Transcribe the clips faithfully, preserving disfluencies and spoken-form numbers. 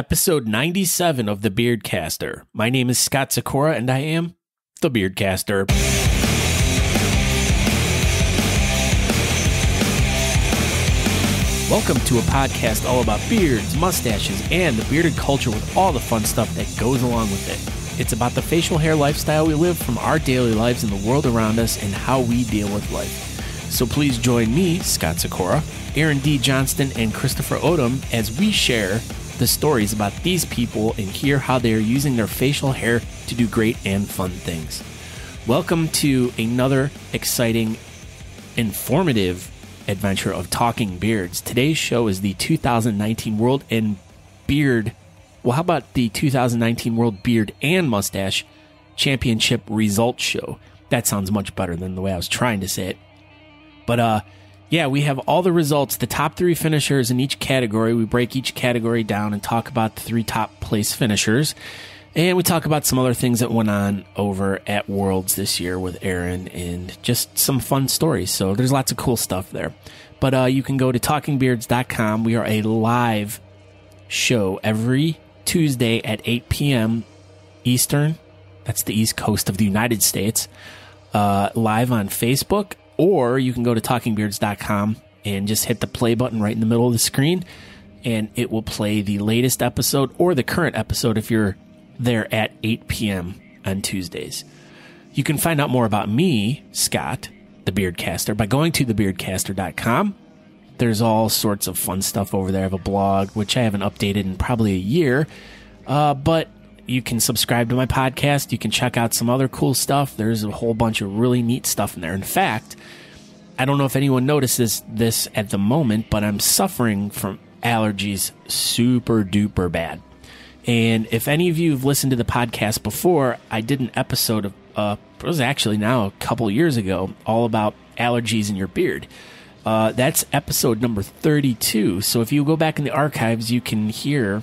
Episode ninety-seven of The Beardcaster. My name is Scott Sykora, and I am The Beardcaster. Welcome to a podcast all about beards, mustaches, and the bearded culture with all the fun stuff that goes along with it. It's about the facial hair lifestyle we live from our daily lives in the world around us and how we deal with life. So please join me, Scott Sykora, Aaron D. Johnston, and Christopher Odom as we share the stories about these people and hear how they are using their facial hair to do great and fun things. Welcome to another exciting, informative adventure of Talking Beards. Today's show is the two thousand nineteen World and Beard, well, how about the two thousand nineteen World Beard and Mustache Championship Results Show? That sounds much better than the way I was trying to say it. But uh yeah, we have all the results, the top three finishers in each category. We break each category down and talk about the three top place finishers. And we talk about some other things that went on over at Worlds this year with Aaron and just some fun stories. So there's lots of cool stuff there. But uh, you can go to Talking Beards dot com. We are a live show every Tuesday at eight p m Eastern. That's the East Coast of the United States. Uh, live on Facebook. Or you can go to Talking Beards dot com and just hit the play button right in the middle of the screen, and it will play the latest episode or the current episode if you're there at eight p m on Tuesdays. You can find out more about me, Scott, the Beardcaster, by going to the beardcaster dot com. There's all sorts of fun stuff over there. I have a blog, which I haven't updated in probably a year, uh, but you can subscribe to my podcast. You can check out some other cool stuff. There's a whole bunch of really neat stuff in there. In fact, I don't know if anyone notices this at the moment, but I'm suffering from allergies super duper bad. And if any of you have listened to the podcast before, I did an episode of, uh, it was actually now a couple years ago, all about allergies in your beard. Uh, that's episode number thirty-two. So if you go back in the archives, you can hear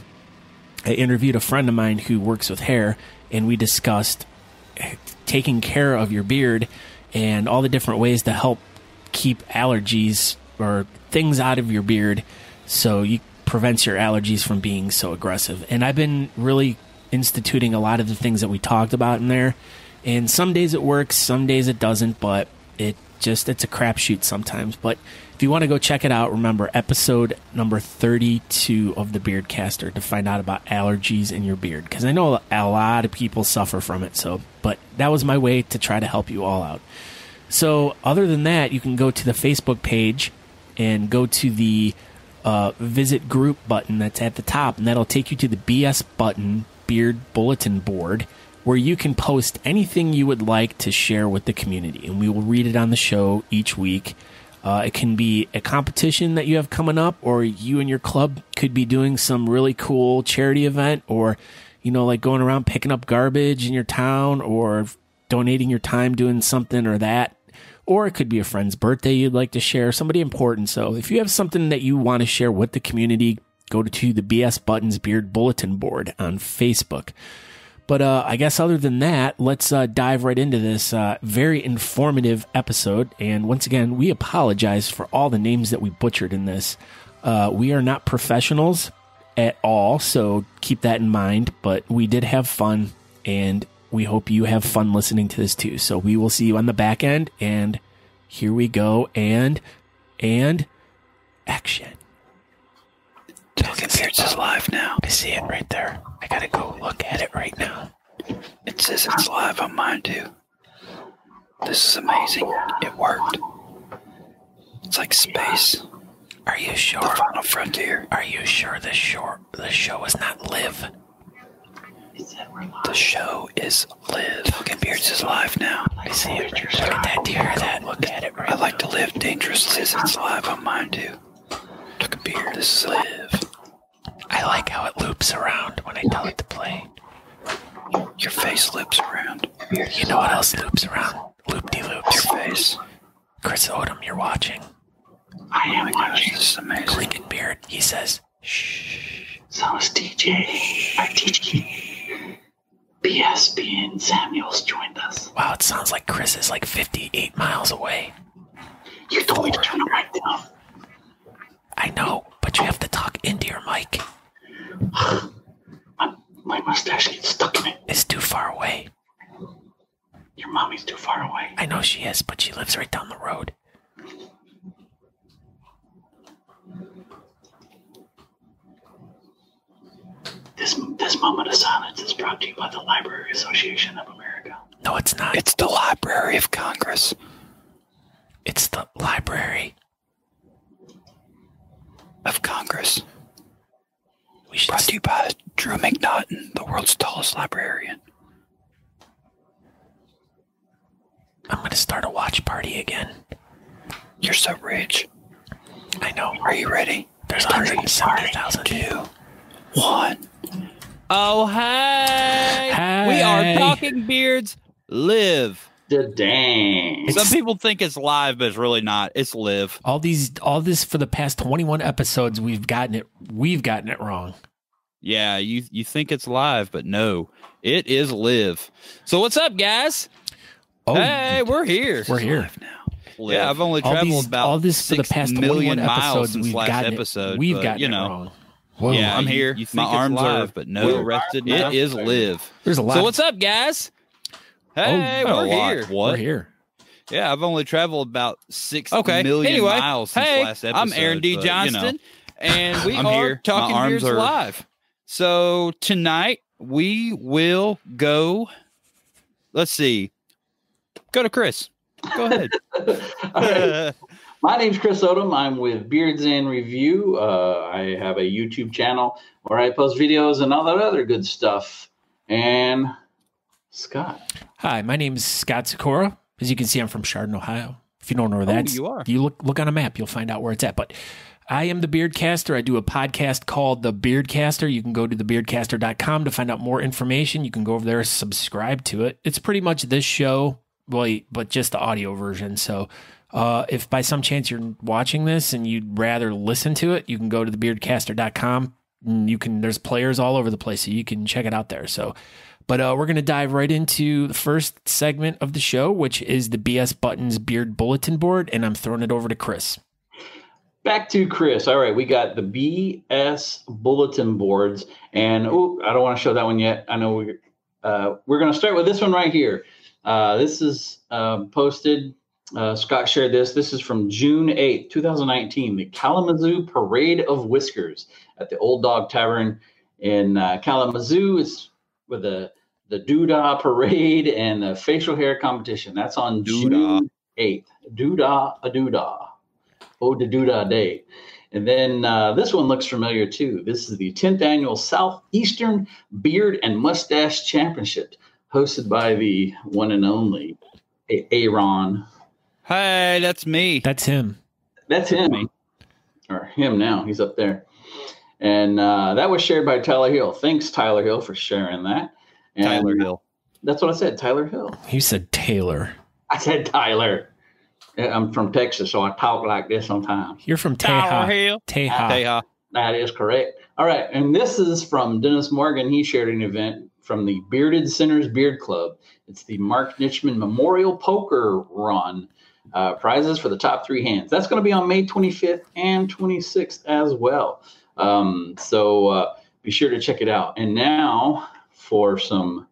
I interviewed a friend of mine who works with hair, and we discussed taking care of your beard and all the different ways to help keep allergies or things out of your beard so you prevents your allergies from being so aggressive. And I've been really instituting a lot of the things that we talked about in there. And some days it works, some days it doesn't, but it just it's a crapshoot sometimes. But if you want to go check it out, remember episode number thirty-two of The Beardcaster to find out about allergies in your beard, because I know a lot of people suffer from it. So, but that was my way to try to help you all out. So other than that, you can go to the Facebook page and go to the uh, visit group button that's at the top, and that'll take you to the B S button beard bulletin board, where you can post anything you would like to share with the community, and we will read it on the show each week. Uh, it can be a competition that you have coming up, or you and your club could be doing some really cool charity event, or, you know, like going around picking up garbage in your town, or donating your time doing something or that. Or it could be a friend's birthday you'd like to share, somebody important. So if you have something that you want to share with the community, go to the B S Buttons Beard Bulletin Board on Facebook. But uh, I guess other than that, let's uh, dive right into this uh, very informative episode. And once again, we apologize for all the names that we butchered in this. Uh, we are not professionals at all, so keep that in mind. But we did have fun, and we hope you have fun listening to this too. So we will see you on the back end. And here we go. And, and, action. Talking Beards is live now. I see it right there. I gotta go look at it right now. It says it's live on mine too. This is amazing. It worked. It's like space. Are you sure? The final frontier. Are you sure the show, the show is not live? It said we're live. The show is live. Talking Beards is live now. I see it right there. Look at that. Do you hear that? Look at it right now. I like to live dangerously. It says it's live on mine too. Talking Beards is live. I like how it loops around when I tell it to play. Your face loops around. You know what else loops around? Loop-de-loops. Your face. Chris Odom, you're watching. I am oh watching. Gosh, this is amazing. Klinkenbeard, he says, shh. So is D J. Shh. Our D J. B S B and Samuels joined us. Wow, it sounds like Chris is like fifty-eight miles away. You told me to turn it right down. I know, but you have to talk into your mic. mustache gets stuck in it. It's too far away. Your mommy's too far away. I know she is, but she lives right down the road. This, this moment of silence is brought to you by the Library Association of America. No, it's not. It's the Library of Congress. It's the Library of Congress. We should brought to you by Drew McNaughton, the world's tallest librarian. I'm going to start a watch party again. You're so rich. I know. Are you ready? There's one hundred seventy thousand. two, one. Oh, hey. hey. We are Talking Beards Live. The dang. Some people think it's live, but it's really not. It's live. All these, all this for the past twenty-one episodes, we've gotten it. We've gotten it wrong. Yeah, you you think it's live, but no, it is live. So what's up, guys? Oh, hey, we're here. We're here now. Live. Yeah, I've only all traveled these, about all this for the past million miles since we've last episode. It, we've but, gotten you know, it wrong. Whoa, yeah, I'm here. You, you think my arms live, are, but no, rested. It is live. There's a lot. So what's up, guys? Hey, oh, we're here. What? We're here. Yeah, I've only traveled about six okay. million anyway, miles since hey, last episode. I'm Aaron D. Johnston, you know, and we I'm are here. Talking my Beards are... Live. So tonight we will go. Let's see. Go to Chris. Go ahead. All right. My name's Chris Odom. I'm with Beards and Review. Uh, I have a YouTube channel where I post videos and all that other good stuff. And Scott. Hi, my name is Scott Sykora. As you can see, I'm from Chardon, Ohio. If you don't know where that's, oh, you are. You look look on a map, you'll find out where it's at. But I am the Beardcaster. I do a podcast called The Beardcaster. You can go to the beardcaster dot com to find out more information. You can go over there, subscribe to it. It's pretty much this show, well, but just the audio version. So uh, if by some chance you're watching this and you'd rather listen to it, you can go to the beardcaster dot com. You can there's players all over the place, so you can check it out there. So. But uh, we're going to dive right into the first segment of the show, which is the B S Buttons Beard Bulletin Board, and I'm throwing it over to Chris. Back to Chris. All right, we got the B S Bulletin Boards, and ooh, I don't want to show that one yet. I know we're, uh, we're going to start with this one right here. Uh, this is uh, posted. Uh, Scott shared this. This is from June eighth, two thousand nineteen, the Kalamazoo Parade of Whiskers at the Old Dog Tavern in uh, Kalamazoo. It's with a the Doodah Parade and the facial hair competition. That's on June eighth. Doodah, a doodah. Oh, the Doodah Day. And then uh, this one looks familiar, too. This is the tenth Annual Southeastern Beard and Mustache Championship, hosted by the one and only Aaron. Hey, that's me. That's him. That's him. Or him now. He's up there. And uh, that was shared by Tyler Hill. Thanks, Tyler Hill, for sharing that. And Tyler Hill. That's what I said, Tyler Hill. You said Taylor. I said Tyler. I'm from Texas, so I talk like this sometimes. You're from Teja. Tyler Hill. Teja. Teja. That is correct. All right. And this is from Dennis Morgan. He shared an event from the Bearded Sinners Beard Club. It's the Mark Nitschman Memorial Poker Run. Uh, prizes for the top three hands. That's going to be on May twenty-fifth and twenty-sixth as well. Um, so uh, be sure to check it out. And now... for some,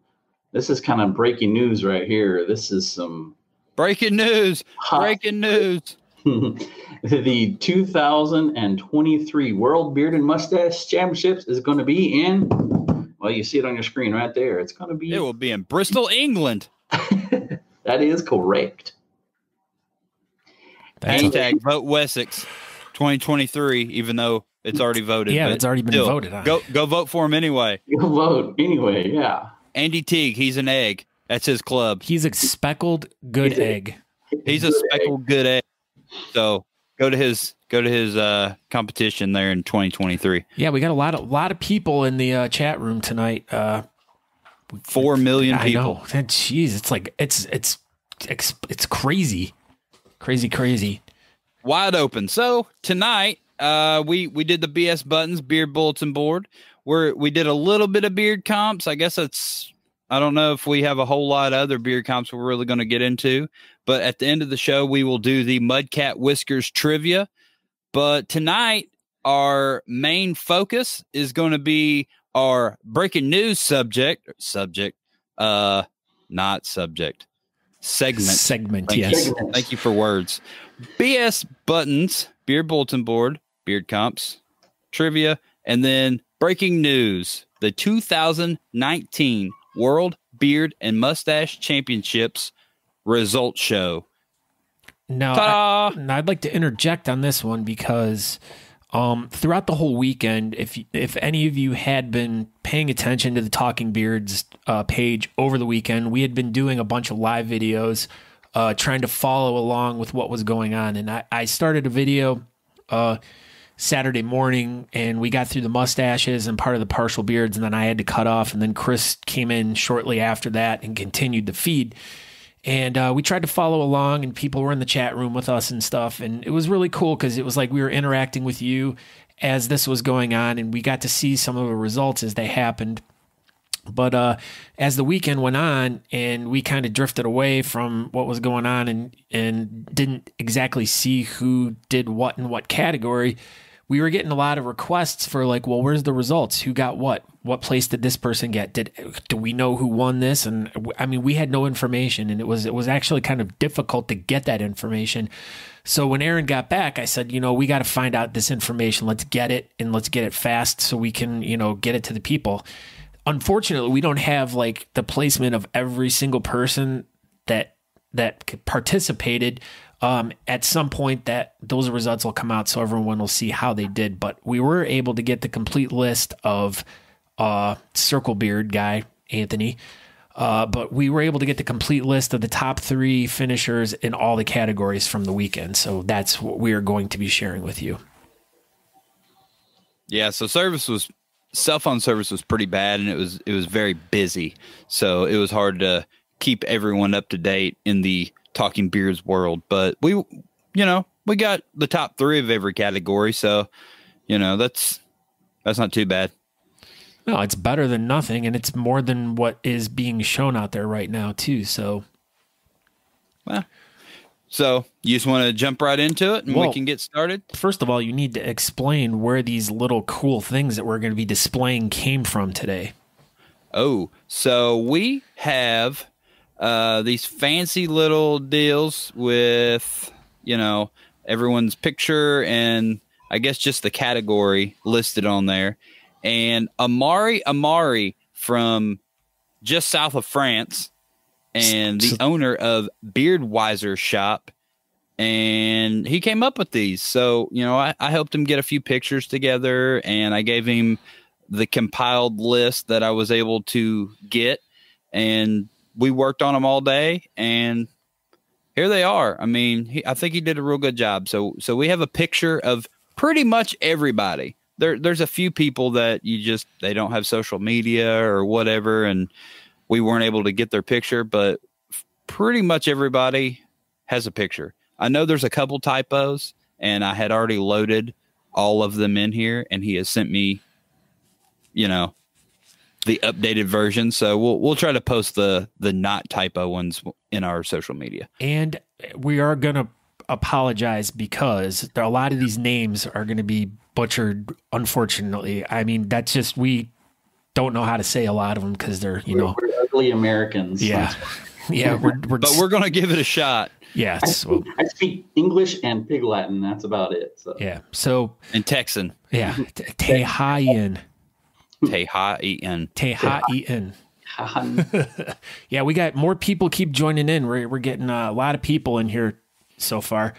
this is kind of breaking news right here. This is some breaking news. Hot. Breaking news. The two thousand twenty-three World Beard and Mustache Championships is going to be in, well, you see it on your screen right there. It's going to be. It will be in Bristol, England. That is correct. Hashtag vote Wessex twenty twenty-three, even though. It's already voted. Yeah, it's already been still, voted on. Go, go vote for him anyway. Go vote anyway, yeah. Andy Teague, he's an egg. That's his club. He's a speckled good he's egg. A, he's a good speckled egg. good egg. So go to his go to his uh, competition there in twenty twenty-three. Yeah, we got a lot of lot of people in the uh, chat room tonight. Uh, Four million people. I know. Jeez, it's like it's it's it's crazy, crazy, crazy, wide open. So tonight. Uh, we, we did the B S Buttons Beard Bulletin Board where we did a little bit of beard comps. I guess that's, I don't know if we have a whole lot of other beard comps we're really going to get into, but at the end of the show, we will do the Mudcat Whiskers trivia. But tonight, our main focus is going to be our breaking news subject, subject, uh, not subject, segment. Segment, Thank yes. You. Thank you for words. B S Buttons, Beard Bulletin Board, Beard Comps, Trivia, and then breaking news, the two thousand nineteen World Beard and Mustache Championships Result Show. Now, I, now, I'd like to interject on this one because um, throughout the whole weekend, if if any of you had been paying attention to the Talking Beards uh, page over the weekend, we had been doing a bunch of live videos uh, trying to follow along with what was going on. And I, I started a video uh, Saturday morning, and we got through the mustaches and part of the partial beards, and then I had to cut off. And then Chris came in shortly after that and continued the feed. And uh, we tried to follow along, and people were in the chat room with us and stuff. And it was really cool because it was like we were interacting with you as this was going on, and we got to see some of the results as they happened. But uh, as the weekend went on, and we kind of drifted away from what was going on and, and didn't exactly see who did what in what category, we were getting a lot of requests for like, well, where's the results? Who got what? What place did this person get? Did do we know who won this? And I mean, we had no information, and it was it was actually kind of difficult to get that information. So when Aaron got back, I said, you know, we got to find out this information. Let's get it, and let's get it fast so we can, you know, get it to the people. Unfortunately, we don't have like the placement of every single person that that participated. Um, at some point, that those results will come out, so everyone will see how they did. But we were able to get the complete list of. Uh, circle beard guy, Anthony. Uh, but we were able to get the complete list of the top three finishers in all the categories from the weekend. So that's what we are going to be sharing with you. Yeah. So service was cell phone service was pretty bad, and it was, it was very busy. So it was hard to keep everyone up to date in the Talking Beards world, but we, you know, we got the top three of every category. So, you know, that's, that's not too bad. No, it's better than nothing, and it's more than what is being shown out there right now, too. So, well, so you just want to jump right into it, and well, we can get started? First of all, you need to explain where these little cool things that we're going to be displaying came from today. Oh, so we have uh, these fancy little deals with, you know, everyone's picture and I guess just the category listed on there. And Amari Amari from just south of France, and the owner of Beardwiser Shop, and he came up with these. So, you know, I, I helped him get a few pictures together, and I gave him the compiled list that I was able to get, and we worked on them all day, and here they are. I mean, he, I think he did a real good job. So, so we have a picture of pretty much everybody. There, there's a few people that you just, they don't have social media or whatever, and we weren't able to get their picture, but pretty much everybody has a picture. I know there's a couple typos, and I had already loaded all of them in here, and he has sent me, you know, the updated version. So we'll, we'll try to post the, the not typo ones in our social media. And we are going to apologize because there, a lot of these names are going to be butchered, unfortunately. I mean, that's just, we don't know how to say a lot of them because they're, you we're, know, we're ugly Americans. Yeah, yeah. We're, we're but we're gonna give it a shot. Yes, I speak, well, I speak English and Pig Latin. That's about it. So. Yeah. So and Texan. Yeah. Tehaien. Tehaien. Tehaien. Yeah, we got more people keep joining in. We're we're getting uh, a lot of people in here so far.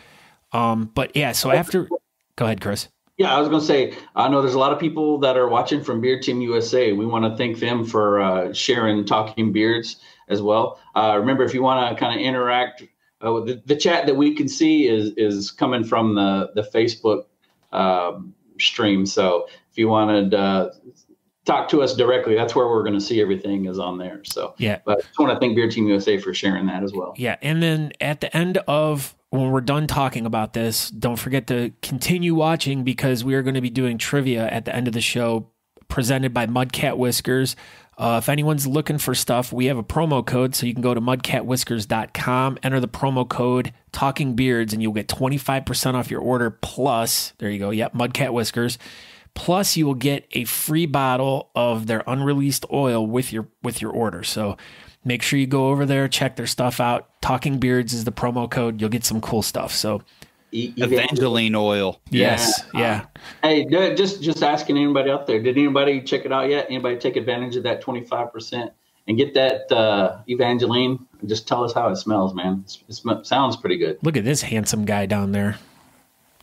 Um, but yeah. So after, go ahead, Chris. Yeah, I was going to say, I know there's a lot of people that are watching from Beard Team U S A. We want to thank them for uh, sharing Talking Beards as well. Uh, remember, if you want to kind of interact, uh, with the, the chat that we can see is is coming from the, the Facebook uh, stream. So if you wanted to uh, talk to us directly, that's where we're going to see everything is on there. So yeah, but I just want to thank Beard Team U S A for sharing that as well. Yeah, and then at the end of... when we're done talking about this, don't forget to continue watching because we are going to be doing trivia at the end of the show presented by Mudcat Whiskers. Uh, if anyone's looking for stuff, we have a promo code, so you can go to mudcat whiskers dot com, enter the promo code Talking Beards, and you'll get twenty-five percent off your order plus, there you go, yep, Mudcat Whiskers, Plus, you will get a free bottle of their unreleased oil with your with your order. So make sure you go over there, check their stuff out. Talking Beards is the promo code. You'll get some cool stuff. So e Evangeline Oil. Yes. Yeah. yeah. Uh, hey, just just asking anybody out there, did anybody check it out yet? Anybody take advantage of that twenty-five percent and get that uh, Evangeline? Just tell us how it smells, man. It sm sounds pretty good. Look at this handsome guy down there.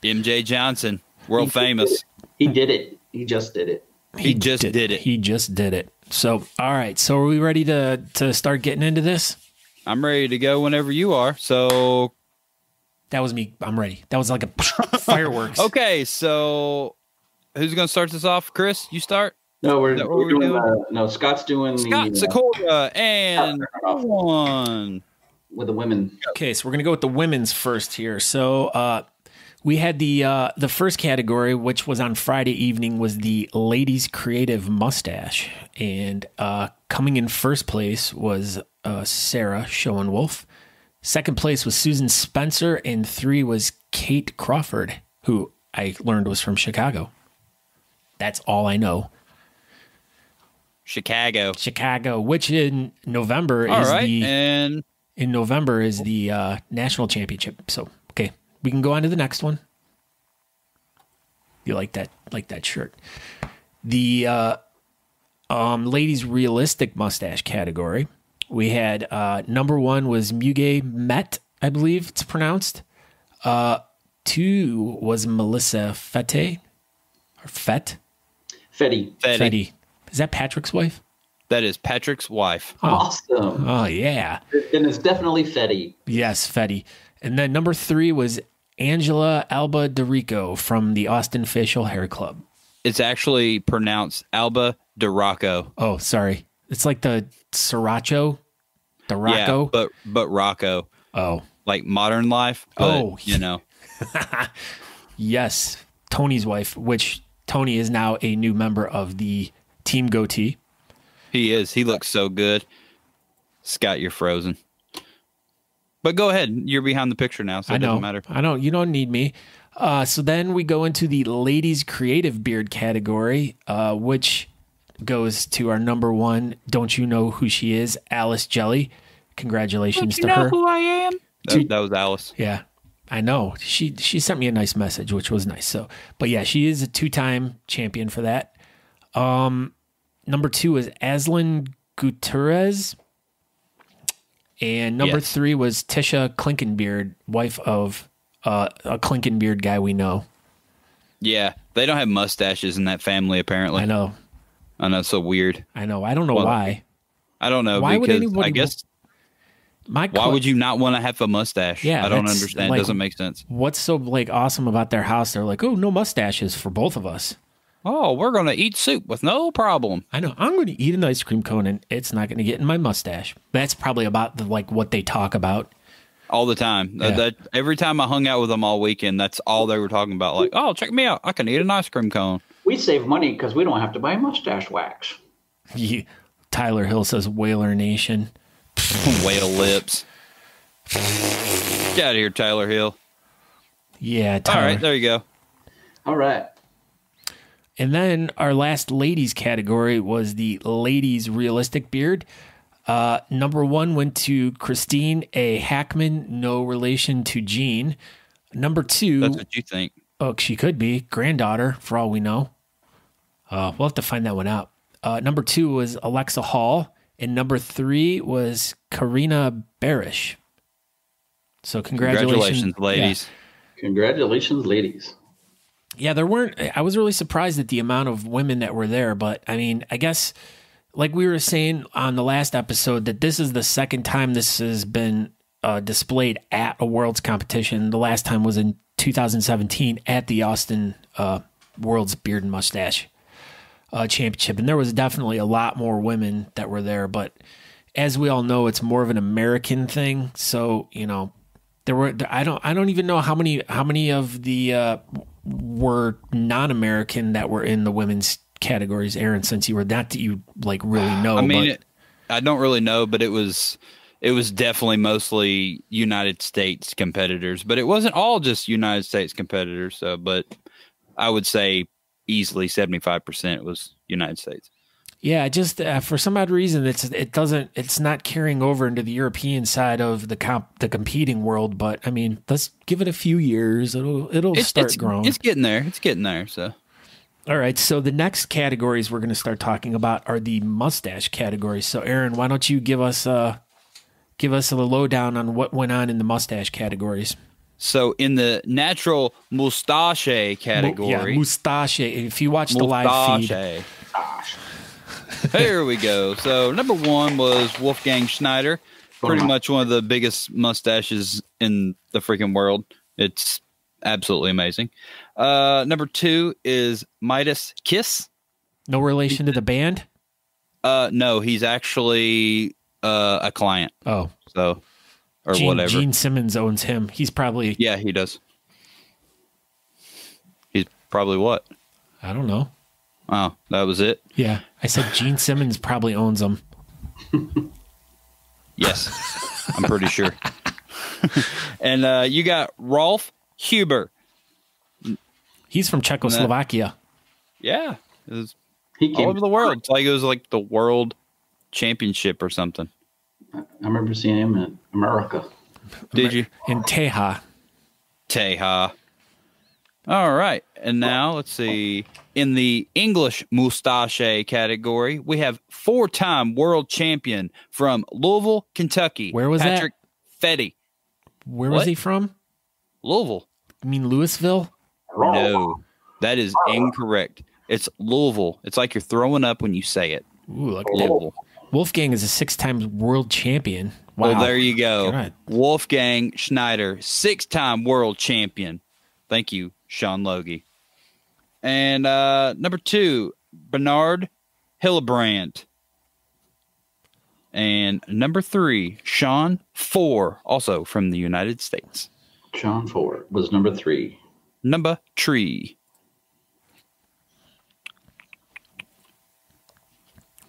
M J Johnson, world he famous. He did it. He just did it. He, he just did, did it. He just did it. So, all right. So are we ready to, to start getting into this? I'm ready to go whenever you are. So that was me. I'm ready. That was like a fireworks. Okay. So who's going to start this off? Chris, you start. No, we're, no, we're, we're doing, doing? Uh, no, Scott's doing Scott the, Sykora uh, and one with the women. Okay. So we're going to go with the women's first here. So, uh, we had the uh, the first category, which was on Friday evening, was the Ladies Creative Mustache. And uh, coming in first place was uh, Sarah Schoenwolf. Second place was Susan Spencer. And three was Kate Crawford, who I learned was from Chicago. That's all I know. Chicago. Chicago, which in November all is right, the and in November is the uh, national championship. So okay. We can go on to the next one. You like that, like that shirt. The uh, um, ladies' realistic mustache category. We had uh, number one was Mugay Met, I believe it's pronounced. Uh, two was Melissa Fete or Fete. Fete. Fete. Is that Patrick's wife? That is Patrick's wife. Oh. Awesome. Oh yeah. And it's definitely Fete. Yes, Fete. And then number three was Angela Alba Dorico from the Austin Facial Hair Club. It's actually pronounced Alba Dorico. Oh, sorry. It's like the Sriracha, the Rocco. Yeah, but but Rocco. Oh, like Modern Life. But, oh, you know. Yes, Tony's wife, which Tony is now a new member of the Team Goatee. He is. He looks so good. Scott, you're frozen. But go ahead. You're behind the picture now, so it I know. doesn't matter. I know. You don't need me. Uh, so then we go into the ladies' creative beard category, uh, which goes to our number one. Don't you know who she is? Alice Jelly. Congratulations to her. Don't you know who I am? That, that was Alice. Yeah, I know. She she sent me a nice message, which was nice. So, but yeah, she is a two-time champion for that. Um, number two is Aslan Gutierrez. And number yes. three was Tisha Klinkenbeard, wife of uh, a Klinkenbeard guy we know. Yeah, they don't have mustaches in that family, apparently. I know. I know, it's so weird. I know. I don't know well, why. I don't know. Why would anyone? I guess. My why would you not want to have a mustache? Yeah, I don't understand. Like, it doesn't make sense. What's so like awesome about their house? They're like, oh, no mustaches for both of us. Oh, we're going to eat soup with no problem. I know. I'm going to eat an ice cream cone, and it's not going to get in my mustache. That's probably about the, like what they talk about all the time. Yeah. Uh, that, every time I hung out with them all weekend, that's all they were talking about. Like, oh, check me out. I can eat an ice cream cone. We save money because we don't have to buy mustache wax. Yeah. Tyler Hill says Whaler Nation. Whale lips. Get out of here, Tyler Hill. Yeah, Tyler. All right, there you go. All right. And then our last ladies category was the ladies realistic beard. Uh, number one went to Christine A. Hackman, no relation to Jean. Number two. That's what you think. Oh, she could be. Granddaughter, for all we know. Uh, we'll have to find that one out. Uh, number two was Alexa Hall. And number three was Karina Barish. So congratulations. Congratulations, ladies. Yeah. Congratulations, ladies. Yeah, there weren't, I was really surprised at the amount of women that were there, but I mean, I guess like we were saying on the last episode that this is the second time this has been uh, displayed at a Worlds competition. The last time was in two thousand seventeen at the Austin uh, Worlds Beard and Mustache uh, Championship. And there was definitely a lot more women that were there, but as we all know, it's more of an American thing. So, you know, there were, I don't, I don't even know how many, how many of the, uh, were non-American that were in the women's categories, Aaron, since you were not that you like really know. I mean, it, I don't really know, but it was, it was definitely mostly United States competitors, but it wasn't all just United States competitors. So, but I would say easily seventy-five percent was United States. Yeah, just uh, for some odd reason, it's it doesn't it's not carrying over into the European side of the comp the competing world. But I mean, let's give it a few years; it'll it'll it's, start it's, growing. It's getting there. It's getting there. So, all right. So the next categories we're going to start talking about are the mustache categories. So, Aaron, why don't you give us uh give us a lowdown on what went on in the mustache categories? So in the natural mustache category, yeah, mustache. If you watch the live feed. There we go. So number one was Wolfgang Schneider, pretty much one of the biggest mustaches in the freaking world. It's absolutely amazing. Uh, number two is Midas Kiss. No relation to the band? Uh, no, he's actually uh, a client. Oh, so or Gene, whatever. Gene Simmons owns him. He's probably yeah, he does. He's probably what? I don't know. Oh, that was it? Yeah. I said Gene Simmons probably owns them. Yes. I'm pretty sure. And uh, you got Rolf Huber. He's from Czechoslovakia. That, yeah. It was he all over the world. It's like it was like the world championship or something. I remember seeing him in America. Did you? In Teja. Teja. All right. And now let's see. In the English mustache category, we have four-time world champion from Louisville, Kentucky. Where was Patrick that? Patrick Fete. Where what? was he from? Louisville. You mean Louisville? No, that is incorrect. It's Louisville. It's like you're throwing up when you say it. Ooh, look at that. Wolfgang is a six-time world champion. Wow. Well, there you go. God. Wolfgang Schneider, six-time world champion. Thank you, Sean Logie. And uh, number two, Bernard Hillebrand. And number three, Sean Four, also from the United States. Sean Four was number three. Number three.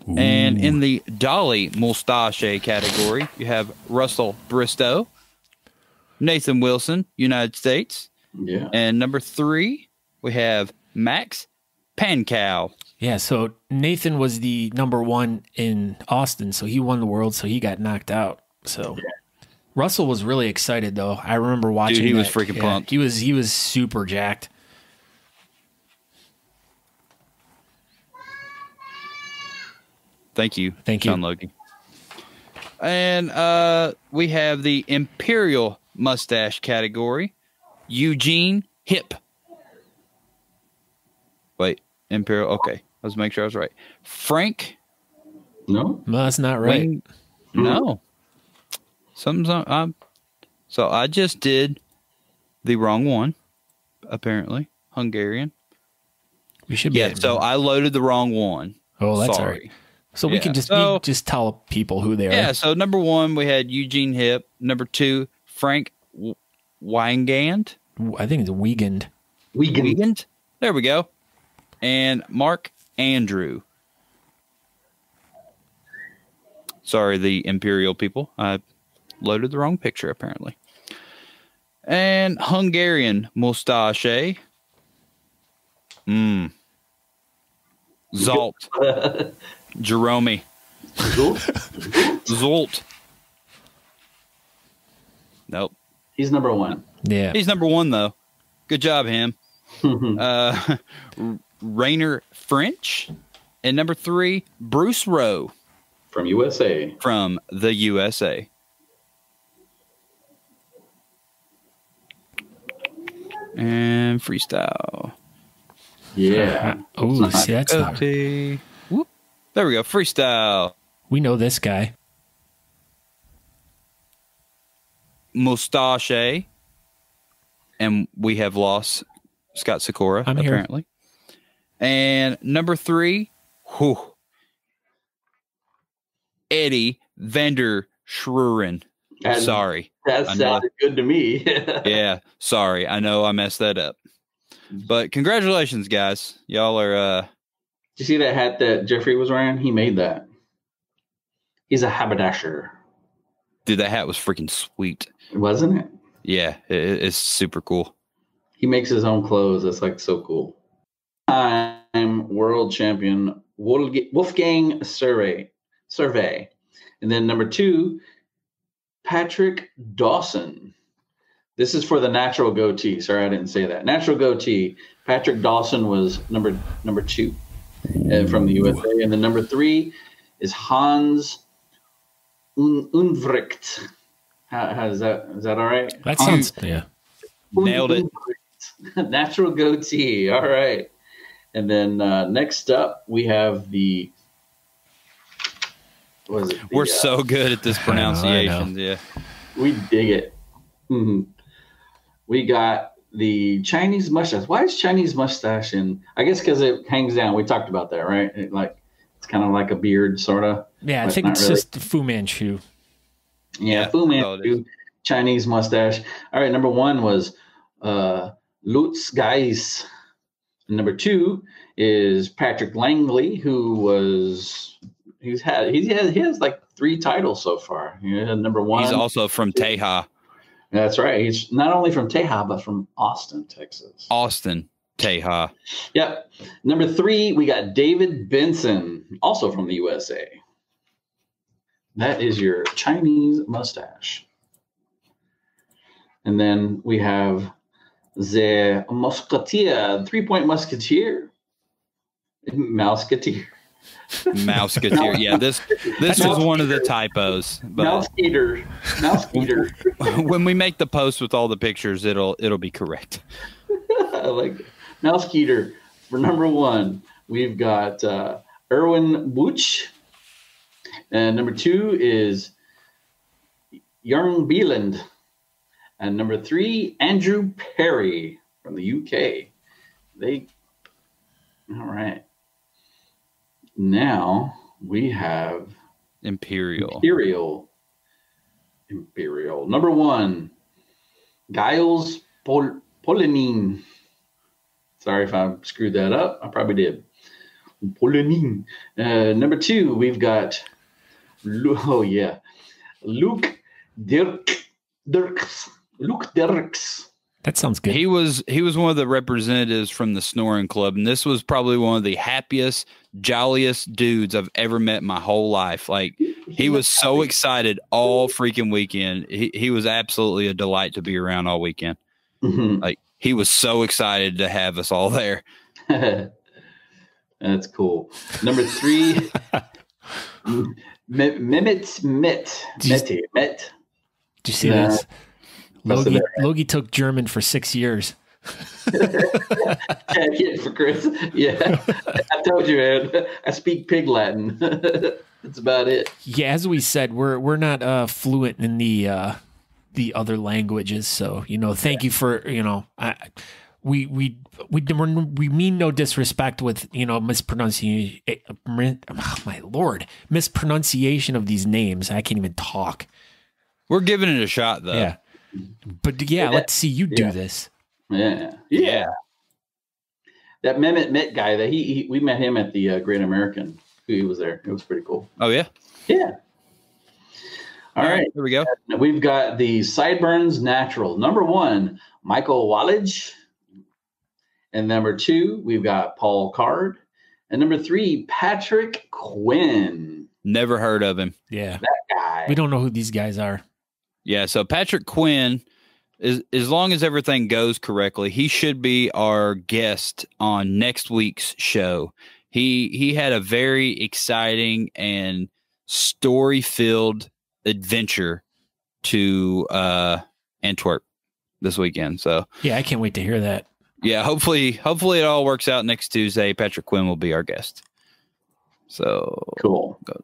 Ooh. And in the Dolly Mustache category, you have Russell Bristow, Nathan Wilson, United States. Yeah. And number three, we have Max Pankow. Yeah, so Nathan was the number one in Austin, so he won the world, so he got knocked out. So yeah. Russell was really excited, though. I remember watching. Dude, he that. was freaking yeah, pumped. He was he was super jacked. Thank you, thank Sean you, Logie. And uh, we have the Imperial Mustache category. Eugene Hip. Wait, Imperial. Okay, let's make sure I was right. Frank. No, no that's not right. Wait, no, something's on. Um, so I just did the wrong one. Apparently, Hungarian. We should. Be yeah. So I loaded the wrong one. Oh, that's Sorry. all right. So yeah. we can just so, we just tell people who they are. Yeah. So number one, we had Eugene Hip. Number two, Frank Weingand. I think it's Weingand. Weingand. There we go. And Mark Andrew. Sorry, the Imperial people. I loaded the wrong picture, apparently. And Hungarian mustache. Mmm. Zolt. Jerome. Zolt. Nope. He's number one. Yeah. He's number one, though. Good job, him. uh, Rainer French. And number three, Bruce Rowe. From U S A. From the U S A. And freestyle. Yeah. Uh, oh, see, that's not... There we go, freestyle. We know this guy. Mustache, and we have lost Scott Sykora I'm apparently. Here. And number three, whew, Eddie Vander Schruren. That, sorry, that sounded good to me. Yeah, sorry, I know I messed that up, but congratulations, guys! Y'all are. Uh, Did you see that hat that Jeffrey was wearing? He made that. He's a haberdasher. Dude, that hat was freaking sweet. Wasn't it? Yeah, it, it's super cool. He makes his own clothes. That's like so cool. time world champion Wolfgang Survey. Survey. And then number two, Patrick Dawson. This is for the natural goatee. Sorry, I didn't say that. Natural goatee. Patrick Dawson was number number two uh, from the U S A. And then number three is Hans Unvricht. How, how is that? Is that all right? That sounds, um, yeah. Nailed it. Natural goatee. All right. And then uh, next up, we have the. What is it? The, We're uh, so good at this pronunciation. Yeah. We dig it. Mm-hmm. We got the Chinese mustache. Why is Chinese mustache in? I guess because it hangs down. We talked about that, right? It, like it's kind of like a beard, sort of. Yeah, I think it's really. Just the Fu Manchu. Yeah, yeah Fu Manchu, Chinese mustache. All right, number one was uh, Lutz Geis. Number two is Patrick Langley, who was he's had he's had he has like three titles so far. Yeah, number one. He's also from Tejas. That's right. He's not only from Tejas, but from Austin, Texas. Austin, Tejas. Yep. Number three, we got David Benson, also from the U S A. That is your Chinese mustache. And then we have the Musketeer, three-point Musketeer. Mouseketeer. Mouseketeer. Yeah, this this was one of the typos. Mouseketeer. Mouseketeer. When we make the post with all the pictures, it'll it'll be correct. I like it. Mouseketeer. For number one, we've got uh, Erwin Buch. And number two is Jörn Bieland. And number three, Andrew Perry from the U K. They all right. Now we have Imperial. Imperial. Imperial. Number one, Giles Pol Polenin. Sorry if I screwed that up. I probably did. Polenin. Uh, number two, we've got, oh yeah, Luke Dirk, Dirks. Luke Dirks. That sounds good. He was he was one of the representatives from the Snoring Club, and this was probably one of the happiest, jolliest dudes I've ever met in my whole life. Like he, he was, was so excited all freaking weekend. He he was absolutely a delight to be around all weekend. Mm-hmm. Like he was so excited to have us all there. That's cool. Number three, Mehmet Mitt. Did you see uh, this? Logie, Logie took German for six years. Yeah, I get it for Chris. Yeah, I told you, man. I speak Pig Latin. That's about it. Yeah, as we said, we're we're not uh, fluent in the uh, the other languages. So you know, thank yeah. you for you know, I, we we we we mean no disrespect with you know mispronouncing. Oh, my Lord, mispronunciation of these names. I can't even talk. We're giving it a shot though. Yeah. But yeah, yeah, let's see you do yeah. this. Yeah, yeah. That Mehmet Mitt guy that he, he we met him at the uh, Great American. He was there. It was pretty cool. Oh yeah, yeah. All, All right. right, here we go. We've got the Sideburns Natural. Number one, Michael Wallage, and number two, we've got Paul Card, and number three, Patrick Quinn. Never heard of him. Yeah, that guy. We don't know who these guys are. Yeah, so Patrick Quinn, is, as long as everything goes correctly, he should be our guest on next week's show. He he had a very exciting and story-filled adventure to uh, Antwerp this weekend. So yeah, I can't wait to hear that. Yeah, hopefully, hopefully it all works out next Tuesday. Patrick Quinn will be our guest. So cool. Go.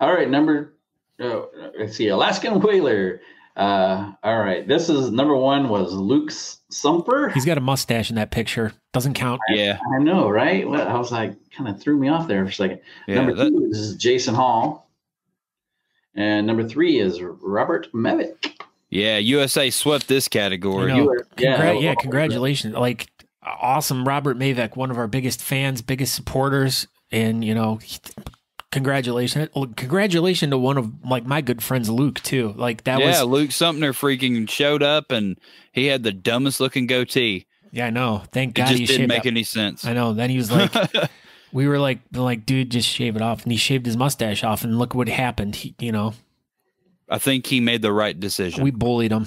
All right, number. Oh, let's see, Alaskan Whaler. Uh, all right, this is number one was Luke Sumter. He's got a mustache in that picture. Doesn't count. I, yeah, I know, right? Well, I was like, kind of threw me off there for a second. Yeah, number that... two is Jason Hall, and number three is Robert Mavick. Yeah, U S A swept this category. You know, Congra yeah, yeah, congratulations! Like, awesome, Robert Mavick, one of our biggest fans, biggest supporters, and you know. He, Congratulations. Congratulations to one of like my good friends, Luke, too. Like that yeah, was Yeah, Luke Sumter freaking showed up and he had the dumbest looking goatee. Yeah, I know. Thank God. It just he didn't make up. any sense. I know. Then he was like, we were like, like, dude, just shave it off. And he shaved his mustache off, and look what happened. He, you know, I think he made the right decision. We bullied him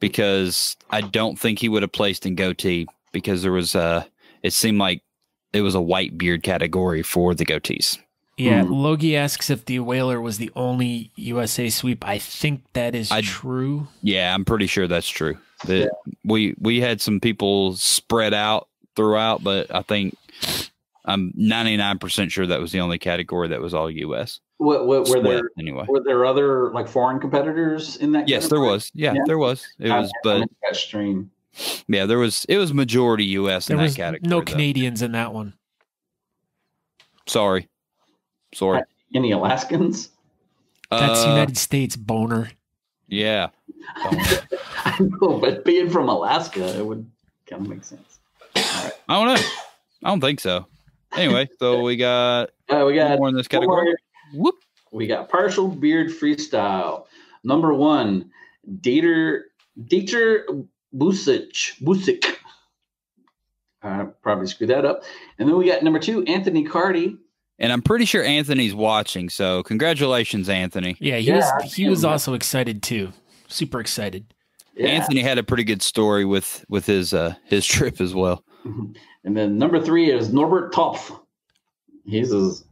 because I don't think he would have placed in goatee, because there was a, it seemed like it was a white beard category for the goatees. Yeah, mm. Logie asks if the Whaler was the only U S A sweep. I think that is I, true. Yeah, I'm pretty sure that's true. The, yeah. We we had some people spread out throughout, but I think I'm ninety-nine percent sure that was the only category that was all U S. What, what, were there anyway? Were there other like foreign competitors in that? Yes, category? there was. Yeah, yeah, there was. It I, was, I, but that stream. Yeah, there was. It was majority U S in there that was category. No though. Canadians in that one. Sorry. Sorry. Any Alaskans? That's uh, United States, boner. Yeah. Boner. I know, but being from Alaska, it would kind of make sense. All right. I don't know. I don't think so. Anyway, so we got, uh, we got more in this category. Whoop. We got partial beard freestyle. Number one, Dieter, Dieter Busic. Busic. I probably screwed that up. And then we got number two, Anthony Cardi. And I'm pretty sure Anthony's watching, so congratulations, Anthony. Yeah, he yeah, was he was also excited too. Super excited. Yeah. Anthony had a pretty good story with with his uh, his trip as well. And then number three is Norbert Topf. He's his,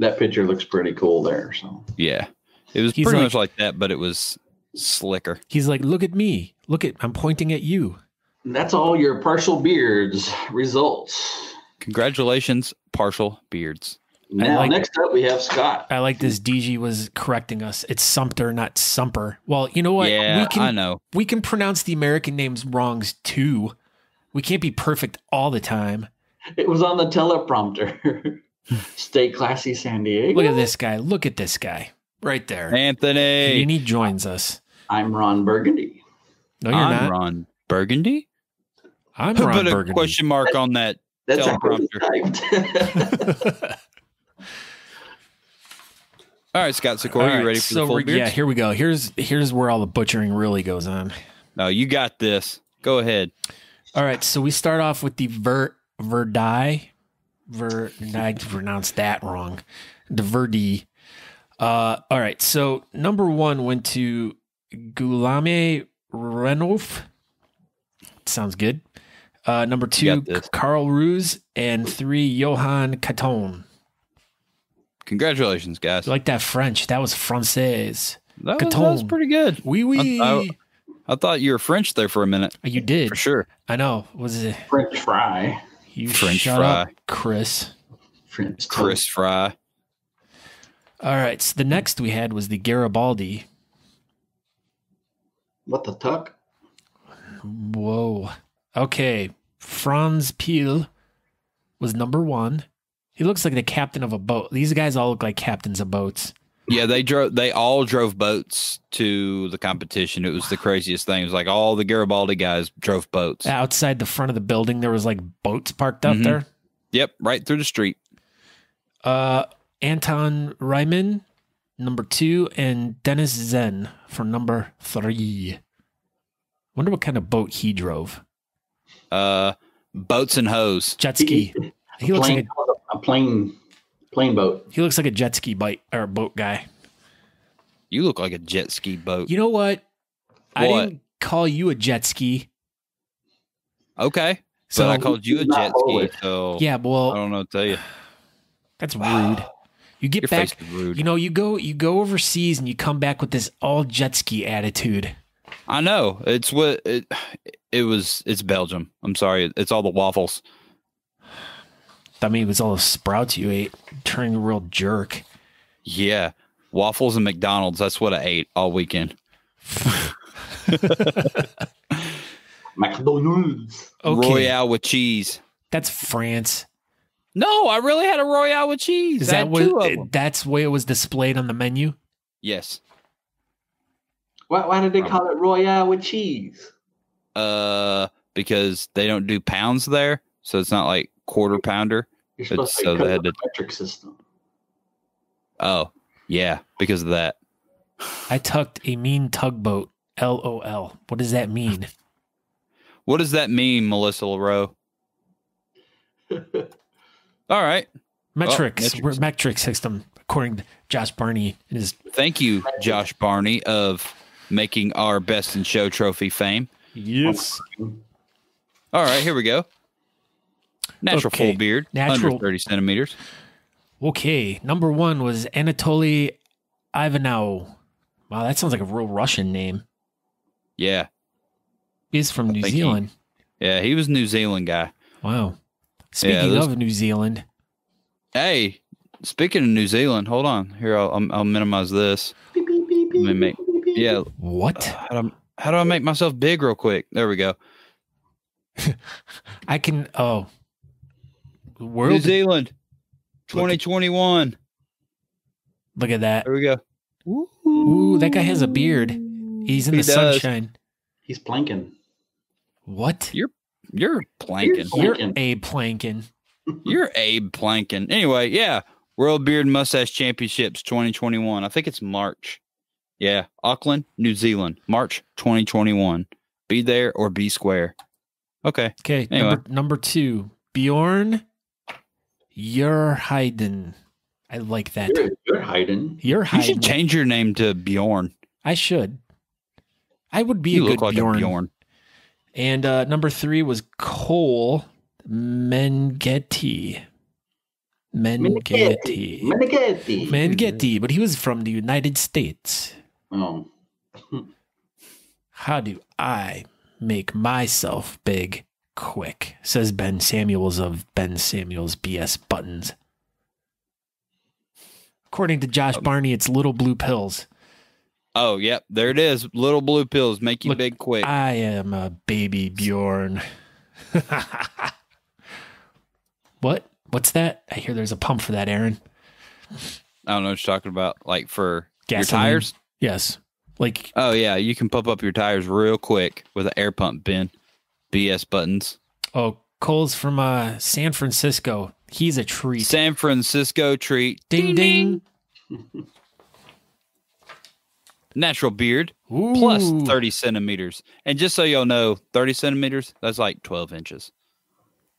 that picture looks pretty cool there. So yeah, it was he's pretty like, much like that, but it was slicker. He's like, look at me, look at I'm pointing at you. And that's all your partial beards results. Congratulations, partial beards. Now, like, next up, we have Scott. I like this. D G was correcting us. It's Sumter, not Sumper. Well, you know what? Yeah, we can, I know. We can pronounce the American names wrongs, too. We can't be perfect all the time. It was on the teleprompter. Stay classy, San Diego. Look at this guy. Look at this guy. Right there. Anthony. And he joins us. I'm Ron Burgundy. No, you're I'm not. I'm Ron Burgundy? I'm Ron Put Burgundy. Put a question mark that, on that that's teleprompter. All right, Scott Sykora, right, you ready for so the full beards? Yeah, here we go. Here's here's where all the butchering really goes on. No, you got this. Go ahead. All right, so we start off with the ver Verdi. Ver I pronounced that wrong. The Verdi. Uh, all right, so number one went to Guillaume Renouf. Sounds good. Uh, number two, Carl Ruse, and three, Johan Caton. Congratulations, guys. You like that French. That was Francaise. That was, that was pretty good. Oui, oui. I, I, I thought you were French there for a minute. You did. For sure. I know. Was it French fry. You French shut fry. Up, Chris. French Chris fry. All right. So the next we had was the Garibaldi. What the tuck? Whoa. Okay. Franz Peel was number one. He looks like the captain of a boat. These guys all look like captains of boats. Yeah, they drove. They all drove boats to the competition. It was the craziest thing. It was like all the Garibaldi guys drove boats. Outside the front of the building, there was like boats parked up mm-hmm. there. Yep, right through the street. Uh, Anton Ryman, number two, and Dennis Zen for number three. Wonder what kind of boat he drove. Uh, boats and hose. Jet ski. He looks like a... A plane, plane boat. He looks like a jet ski bite or boat guy. You look like a jet ski boat. You know what? what? I didn't call you a jet ski. Okay, so but I called you a jet ski. So yeah, well, I don't know what to tell you. That's rude. You get Your back. Rude. You know, you go, you go overseas, and you come back with this all jet ski attitude. I know it's what it. It was. It's Belgium. I'm sorry. It's all the waffles. I mean, it was all those sprouts you ate, turning a real jerk. Yeah. Waffles and McDonald's. That's what I ate all weekend. McDonald's. Okay. Royale with cheese. That's France. No, I really had a Royale with cheese. Is that what, that's the way it was displayed on the menu? Yes. Why, why did they call it Royale with cheese? Uh, because they don't do pounds there. So it's not like quarter pounder. You're supposed to so the metric system. Oh, yeah, because of that. I tucked a mean tugboat. L O L. What does that mean? What does that mean, Melissa LaRoe? All right. Metrics. Oh, metrics. Metric system, according to Josh Barney. And his Thank you, Josh Barney, of making our Best in Show trophy fame. Yes. All right, here we go. Natural okay. full beard, Natural. under thirty centimeters. Okay, number one was Anatoly Ivanov. Wow, that sounds like a real Russian name. Yeah. He's from I New Zealand. He, yeah, he was a New Zealand guy. Wow. Speaking yeah, those, of New Zealand. Hey, speaking of New Zealand, hold on. Here, I'll, I'll, I'll minimize this. Beep, beep, beep, beep, Let me make, beep, beep, yeah. What? Uh, how, do I, how do I make myself big real quick? There we go. I can, oh. World? New Zealand, twenty twenty-one. Look at, look at that. There we go. Ooh. Ooh, that guy has a beard. He's in he the does. sunshine. He's planking. What? You're you're planking. You're, you're Abe planking. You're Abe planking. Anyway, yeah. World Beard Mustache Championships twenty twenty-one. I think it's March. Yeah. Auckland, New Zealand. March twenty twenty-one. Be there or be square. Okay. Okay. Anyway. Number, number two. Bjorn Jurheiden. I like that. Jurheiden. Jurheiden. You should change your name to Bjorn. I should. I would be you a good like Bjorn. A Bjorn. And uh, number three was Cole Mengeti. Mengeti. Mengeti. Mengeti, but he was from the United States. Oh. How do I make myself big quick? Says Ben Samuels of Ben Samuels B S Buttons. According to Josh Barney, it's Little Blue Pills. Oh, yep. There it is. Little Blue Pills make you Look, big quick. I am a baby Bjorn. What? What's that? I hear there's a pump for that, Aaron. I don't know what you're talking about. Like for Gasoline. your tires? Yes. Like. Oh, yeah. You can pump up your tires real quick with an air pump, Ben. B S Buttons. Oh, Cole's from uh, San Francisco. He's a treat. San Francisco treat. Ding, ding. ding. Natural beard, Ooh. plus thirty centimeters. And just so y'all know, thirty centimeters, that's like twelve inches.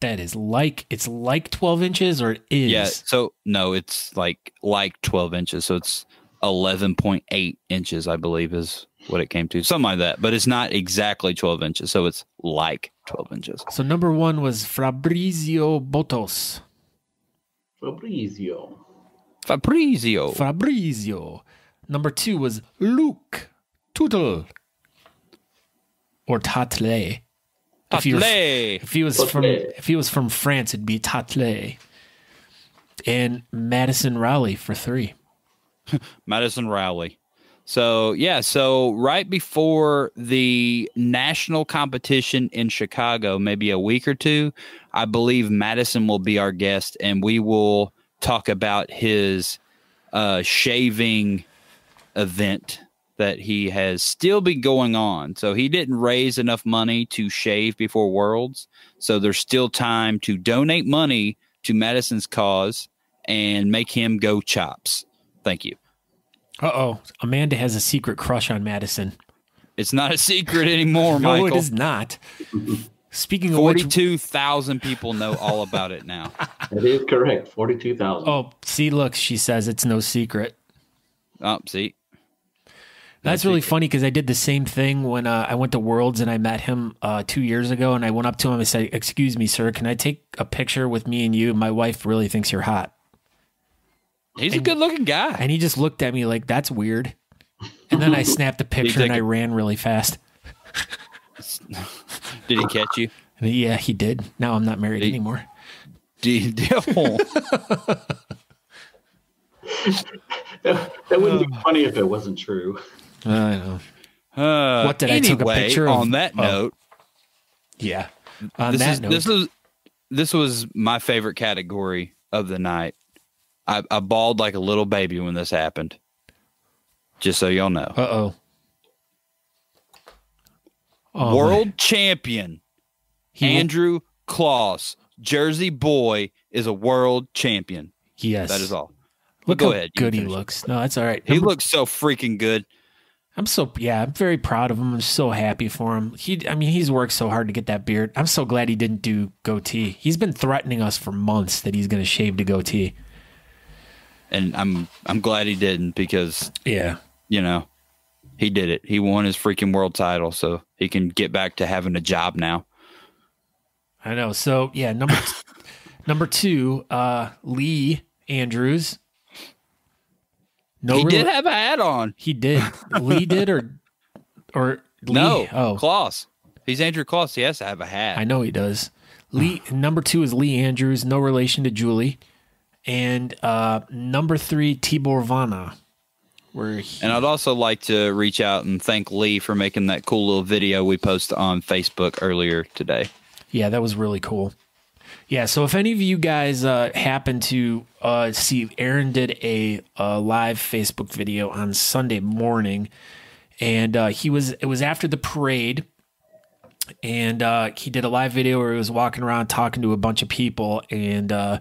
That is like, it's like twelve inches or it is? Yeah, so no, it's like like twelve inches. So it's eleven point eight inches, I believe is what it came to. Something like that. But it's not exactly twelve inches. So it's like twelve inches. So number one was Fabrizio Botos. Fabrizio. Fabrizio. Fabrizio. Number two was Luke Tuttle, or Tatley. If he was, if he was from if he was from France, it'd be Tatley. And Madison Rowley for three. Madison Rowley. So yeah, so right before the national competition in Chicago, maybe a week or two, I believe Madison will be our guest, and we will talk about his uh, shaving event that he has still been going on. So he didn't raise enough money to shave before Worlds. So there's still time to donate money to Madison's cause and make him go chops. Thank you. Uh-oh. Amanda has a secret crush on Madison. It's not a secret anymore, no, Michael. No, it is not. Speaking of which, forty-two thousand people know all about it now. That is correct. forty-two thousand. Oh, see, look, she says it's no secret. Oh, see. That's really funny because I did the same thing when uh, I went to Worlds and I met him uh, two years ago, and I went up to him and said, "Excuse me, sir, can I take a picture with me and you? My wife really thinks you're hot." He's and, a good-looking guy. And he just looked at me like, "That's weird." And then I snapped a picture and I ran really fast. Did he catch you? Yeah, he did. Now I'm not married did he, anymore. Did he, oh. that, that wouldn't uh, be funny if it wasn't true. I know. Uh, what did anyway, I take a picture of? On that note, oh, yeah. On this that is, note, this was this was my favorite category of the night. I, I bawled like a little baby when this happened. Just so y'all know. Uh oh. oh World my. champion he Andrew Klaus, Jersey boy, is a world champion. Yes, that is all. Look, Look how ahead. good he looks. No, that's all right. Number, he looks so freaking good. I'm so, yeah, I'm very proud of him. I'm so happy for him. He, I mean, he's worked so hard to get that beard. I'm so glad he didn't do goatee. He's been threatening us for months that he's going to shave the goatee. And I'm, I'm glad he didn't because, yeah, you know, he did it. He won his freaking world title, so he can get back to having a job now. I know. So, yeah, number, number two, uh, Lee Andrews. No, he did have a hat on. He did. Lee did or or Lee. No, oh. Klaus. He's Andrew Klaus. He has to have a hat. I know he does. Lee number two is Lee Andrews, no relation to Julie. And uh, number three, Tibor Vana. Where he... And I'd also like to reach out and thank Lee for making that cool little video we posted on Facebook earlier today. Yeah, that was really cool. Yeah, so if any of you guys uh, happen to uh, see, Aaron did a, a live Facebook video on Sunday morning, and uh, he was it was after the parade, and uh, he did a live video where he was walking around talking to a bunch of people, and uh,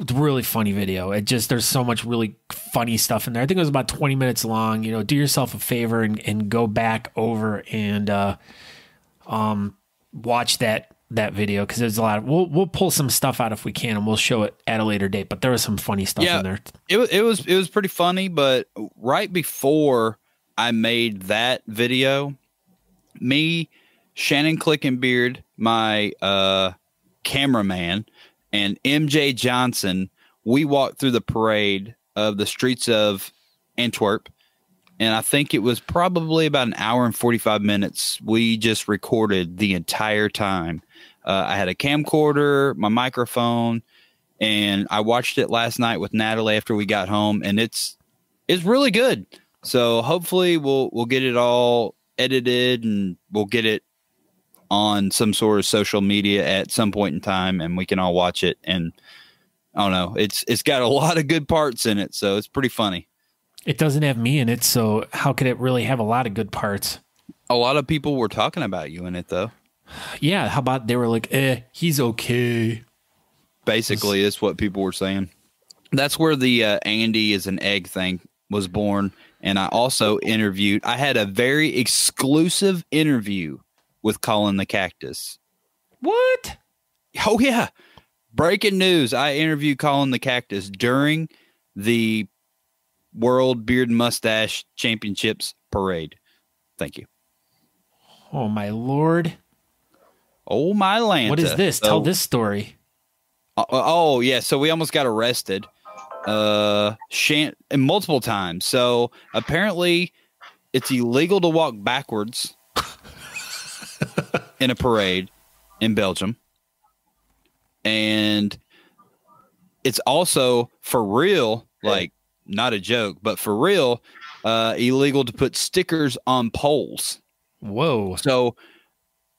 it's a really funny video. It just there's so much really funny stuff in there. I think it was about twenty minutes long. You know, do yourself a favor and and go back over and uh, um watch that. that video because there's a lot of we'll we'll pull some stuff out if we can and we'll show it at a later date, but there was some funny stuff yeah, in there. It was it was it was pretty funny, but right before I made that video, me, Shannon Klinkenbeard, my uh cameraman, and M J Johnson, we walked through the parade of the streets of Antwerp, and I think it was probably about an hour and forty-five minutes. We just recorded the entire time. Uh, I had a camcorder, my microphone, and I watched it last night with Natalie after we got home, and it's it's really good. So hopefully we'll we'll get it all edited and we'll get it on some sort of social media at some point in time, and we can all watch it. And I don't know, it's it's got a lot of good parts in it, so it's pretty funny. It doesn't have me in it, so how could it really have a lot of good parts? A lot of people were talking about you in it, though. Yeah, how about they were like, eh, he's okay. Basically, it's what people were saying. That's where the uh, Andy is an egg thing was born. And I also interviewed, I had a very exclusive interview with Colin the Cactus. What? Oh, yeah. Breaking news. I interviewed Colin the Cactus during the World Beard and Mustache Championships Parade. Thank you. Oh, my Lord. Oh, my land. What is this? So, tell this story. Oh, oh, yeah. So we almost got arrested uh, shan multiple times. So apparently it's illegal to walk backwards in a parade in Belgium. And it's also for real, like not a joke, but for real, uh, illegal to put stickers on poles. Whoa. So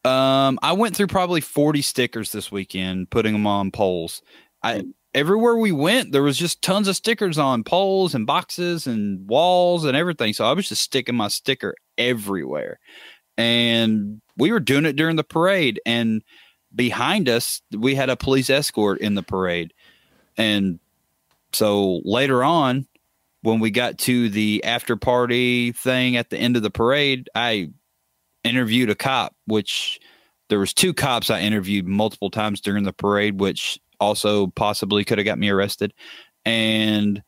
Um, I went through probably forty stickers this weekend, putting them on poles. I, everywhere we went, there was just tons of stickers on poles and boxes and walls and everything. So I was just sticking my sticker everywhere. And we were doing it during the parade. And behind us, we had a police escort in the parade. And so later on, when we got to the after party thing at the end of the parade, I interviewed a cop, which there was two cops I interviewed multiple times during the parade, which also possibly could have got me arrested. And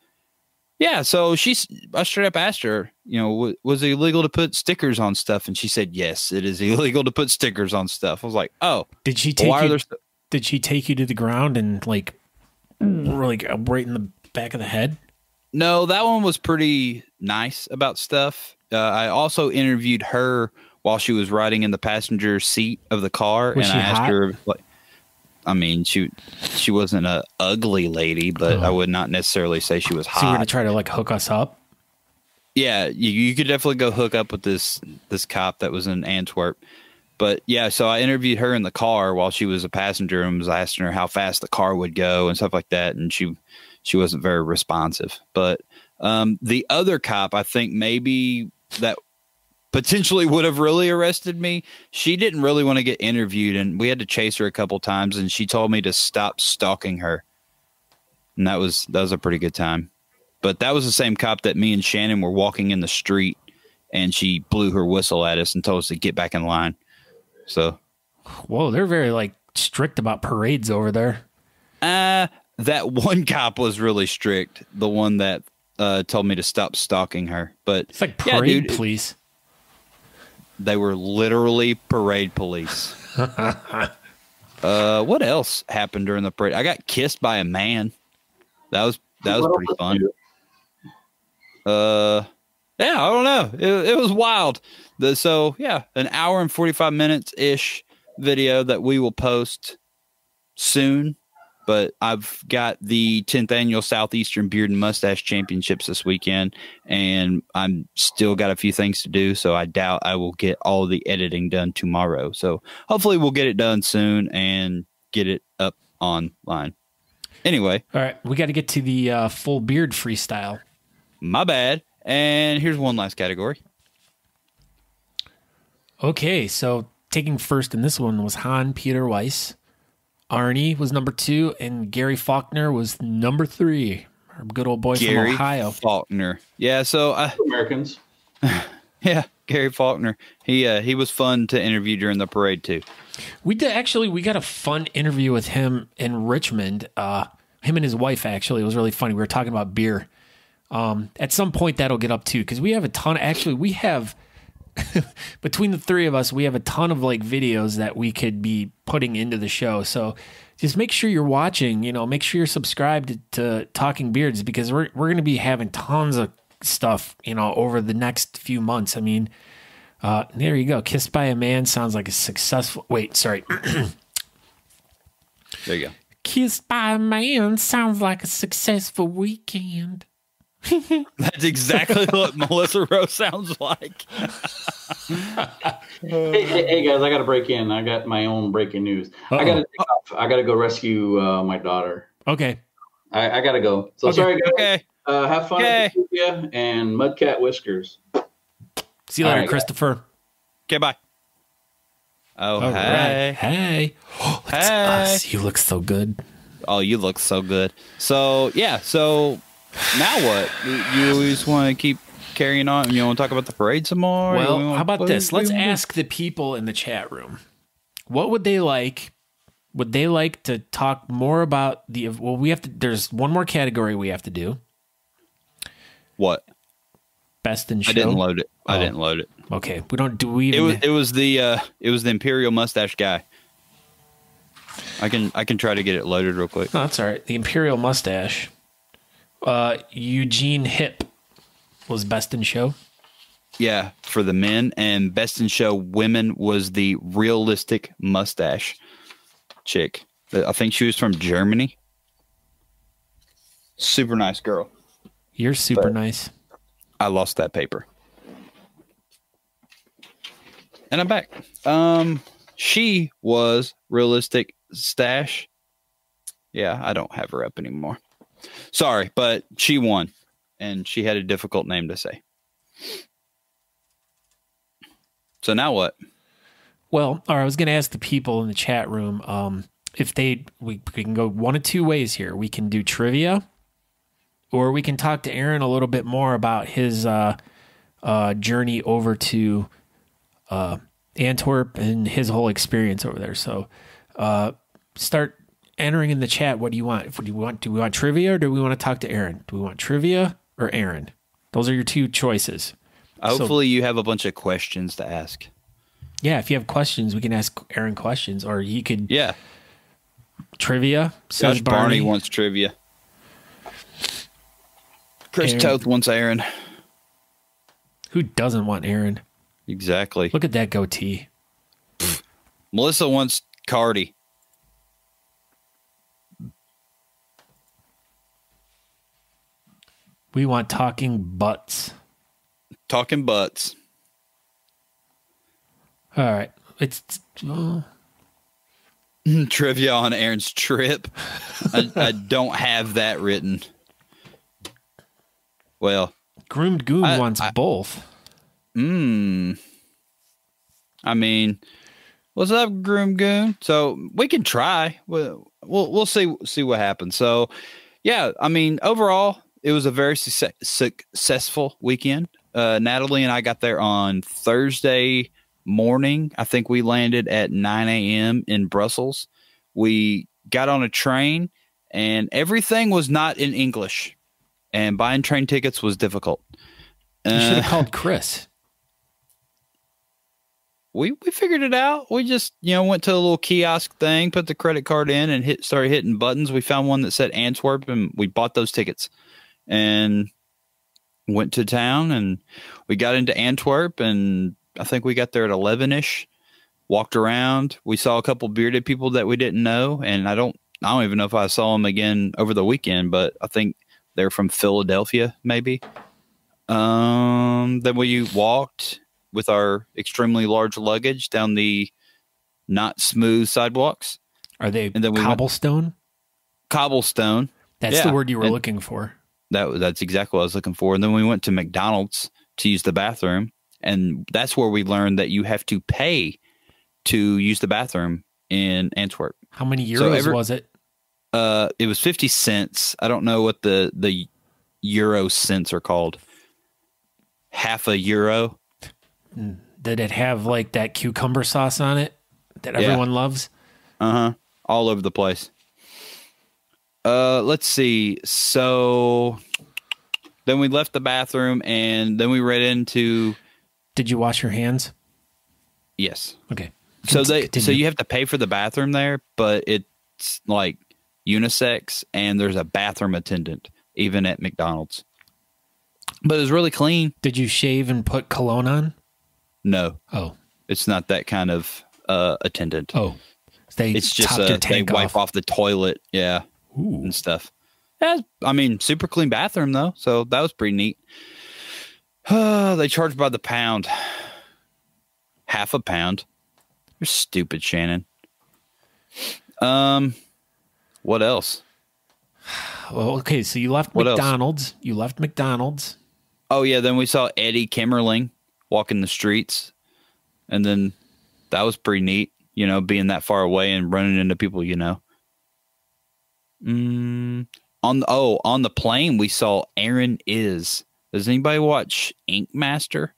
yeah, so she's, I straight up asked her, you know, was it illegal to put stickers on stuff? And she said, yes, it is illegal to put stickers on stuff. I was like, oh, did she take you, did she take you to the ground and like, like right in the back of the head? No, that one was pretty nice about stuff. Uh, I also interviewed her while she was riding in the passenger seat of the car. Was and I asked hot? her, like, I mean, she she wasn't a ugly lady, but oh. I would not necessarily say she was so hot. So you're going to try to like hook us up? Yeah, you, you could definitely go hook up with this, this cop that was in Antwerp. But yeah, so I interviewed her in the car while she was a passenger and was asking her how fast the car would go and stuff like that. And she, she wasn't very responsive. But um, the other cop, I think maybe that potentially would have really arrested me. She didn't really want to get interviewed, and we had to chase her a couple times, and she told me to stop stalking her. And that was that was a pretty good time. But that was the same cop that me and Shannon were walking in the street and she blew her whistle at us and told us to get back in line. So, whoa, they're very like strict about parades over there. Uh, that one cop was really strict. The one that uh, told me to stop stalking her. But it's like parade, yeah, dude, police. They were literally parade police. Uh, what else happened during the parade? I got kissed by a man. That was that was pretty fun. Uh, yeah, I don't know. It, it was wild. The, so yeah, an hour and forty-five minutes ish video that we will post soon. But I've got the tenth annual Southeastern Beard and Mustache Championships this weekend, and I'm still got a few things to do. So I doubt I will get all the editing done tomorrow. So hopefully we'll get it done soon and get it up online. Anyway. All right. We got to get to the uh, full beard freestyle. My bad. And here's one last category. Okay. So taking first in this one was Han Peter Weiss. Arnie was number two, and Gary Faulkner was number three. Our good old boy Gary from Ohio. Faulkner. Yeah, so... Uh, Americans. Yeah, Gary Faulkner. He uh, he was fun to interview during the parade, too. We did, actually, we got a fun interview with him in Richmond. Uh, him and his wife, actually. It was really funny. We were talking about beer. Um, at some point, that'll get up, too, because we have a ton... Of, actually, we have... between the three of us, we have a ton of like videos that we could be putting into the show. So just make sure you're watching, you know, make sure you're subscribed to, to Talking Beards, because we're, we're going to be having tons of stuff, you know, over the next few months. I mean, uh, there you go. Kissed by a Man sounds like a successful, wait, sorry. There you go. Kissed by a Man sounds like a successful weekend. That's exactly what Melissa Rose sounds like. hey, hey guys, I gotta break in. I got my own breaking news. Uh-oh. I gotta take off. I gotta go rescue uh, my daughter. Okay, I, I gotta go. So okay. Sorry, guys. Okay. Uh, have fun, okay. And Mudcat Whiskers. See you later, right, Christopher. Guys. Okay, bye. Oh, all hey, right. Hey, oh, hey! Us. You look so good. Oh, you look so good. So yeah, so. Now what? You always want to keep carrying on. You want to talk about the parade some more? Well, we how about this? Let's ask the people in the chat room. What would they like? Would they like to talk more about the... Well, we have to... There's one more category we have to do. What? Best in show. I didn't load it. I oh. didn't load it. Okay. We don't... Do we even... It was, it was the... Uh, it was the Imperial Mustache guy. I can, I can try to get it loaded real quick. No, that's all right. The Imperial Mustache... Uh, Eugene Hip was best in show. Yeah, for the men, and best in show women was the realistic mustache chick. I think she was from Germany. Super nice girl. You're super but nice. I lost that paper. And I'm back. Um, she was realistic stash. Yeah, I don't have her up anymore. Sorry, but she won, and she had a difficult name to say. So now what? Well, all right, I was going to ask the people in the chat room um, if they we, we can go one of two ways here. We can do trivia, or we can talk to Aaron a little bit more about his uh, uh, journey over to uh, Antwerp and his whole experience over there. So uh, start. Entering in the chat, what do you want? Do we want do we want trivia, or do we want to talk to Aaron? Do we want trivia or Aaron? Those are your two choices. Hopefully, so, you have a bunch of questions to ask. Yeah, if you have questions, we can ask Aaron questions, or you could. Yeah. Trivia. Josh Barney. Barney wants trivia. Chris Aaron. Toth wants Aaron. Who doesn't want Aaron? Exactly. Look at that goatee. Pfft. Melissa wants Cardi. We want talking butts. Talking butts. All right. It's uh... trivia on Aaron's trip. I, I don't have that written. Well, Groomed Goon I, wants I, both. Hmm. I mean, what's up, Groomed Goon? So we can try. We'll we'll, we'll see see what happens. So yeah, I mean, overall. It was a very success, successful weekend. Uh, Natalie and I got there on Thursday morning. I think we landed at nine a m in Brussels. We got on a train, and everything was not in English, and buying train tickets was difficult. You should have uh, called Chris. We we figured it out. We just, you know, went to a little kiosk thing, put the credit card in, and hit started hitting buttons. We found one that said Antwerp, and we bought those tickets and went to town, and we got into Antwerp, and I think we got there at eleven-ish, walked around. We saw a couple bearded people that we didn't know, and I don't I don't even know if I saw them again over the weekend, but I think they're from Philadelphia maybe. Um, then we walked with our extremely large luggage down the not smooth sidewalks. Are they and then we cobblestone? Went, cobblestone. That's yeah. the word you were and looking for. That That's exactly what I was looking for. And then we went to McDonald's to use the bathroom. And that's where we learned that you have to pay to use the bathroom in Antwerp. How many euros so every, was it? Uh, it was fifty cents. I don't know what the, the euro cents are called. Half a euro. Did it have like that cucumber sauce on it that everyone yeah. loves? Uh-huh. All over the place. Uh, let's see. So then we left the bathroom, and then we ran into... Did you wash your hands? Yes. Okay. So they Continue. So you have to pay for the bathroom there, but it's like unisex, and there's a bathroom attendant even at McDonald's. But it was really clean. Did you shave and put cologne on? No. Oh. It's not that kind of uh, attendant. Oh. They it's just uh, they wipe off. off the toilet, yeah, Ooh. and stuff. Yeah, I mean, super clean bathroom, though, so that was pretty neat. They charge by the pound. Half a pound. You're stupid, Shannon. Um, what else? Well, okay, so you left what McDonald's. Else? You left McDonald's. Oh, yeah, then we saw Eddie Kimmerling walking the streets, and then that was pretty neat, you know, being that far away and running into people, you know. Mm, on the, oh, on the plane, we saw Aaron Is. Does anybody watch Ink Master?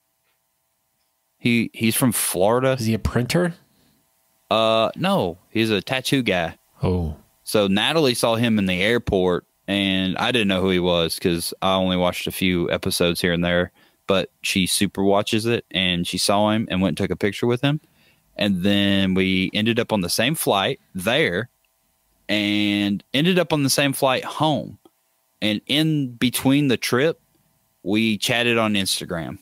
He he's from Florida. Is he a printer? Uh, no, he's a tattoo guy. Oh, so Natalie saw him in the airport, and I didn't know who he was because I only watched a few episodes here and there. But she super watches it, and she saw him and went and took a picture with him, and then we ended up on the same flight there, and ended up on the same flight home, and in between the trip, we chatted on Instagram.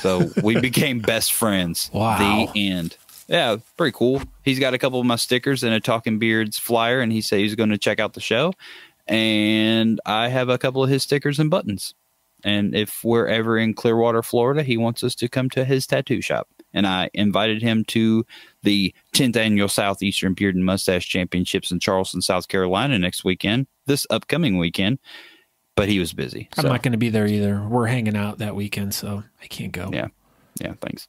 So we became best friends. Wow. The end. Yeah, pretty cool. He's got a couple of my stickers and a Talking Beards flyer, and he said he's going to check out the show. And I have a couple of his stickers and buttons. And if we're ever in Clearwater, Florida, he wants us to come to his tattoo shop. And I invited him to the tenth Annual Southeastern Beard and Mustache Championships in Charleston, South Carolina next weekend, this upcoming weekend. But he was busy. I'm so. not going to be there either. We're hanging out that weekend, so I can't go. Yeah. Yeah, thanks.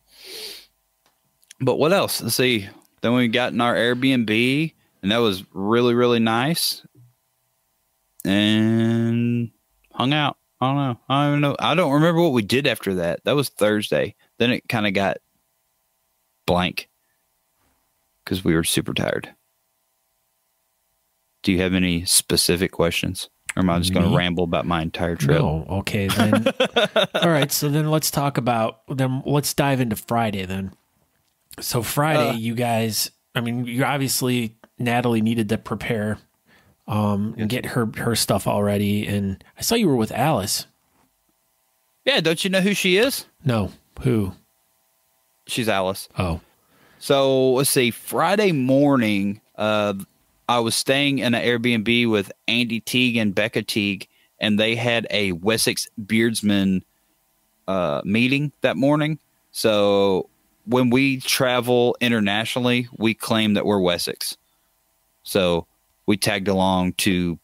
But what else? Let's see. Then we got in our Airbnb, and that was really, really nice. And hung out. I don't know. I don't even know. I don't remember what we did after that. That was Thursday. Then it kind of got blank because we were super tired. Do you have any specific questions? Or am I just going to ramble about my entire trip? No, okay. Then. All right, so then let's talk about, then let's dive into Friday then. So Friday, uh, you guys, I mean, you obviously, Natalie needed to prepare um, and get her, her stuff already. And I saw you were with Alice. Yeah, don't you know who she is? No, who? She's Alice. Oh. So let's see, Friday morning, uh, I was staying in an Airbnb with Andy Teague and Becca Teague, and they had a Wessex Beardsman uh, meeting that morning. So when we travel internationally, we claim that we're Wessex. So we tagged along to,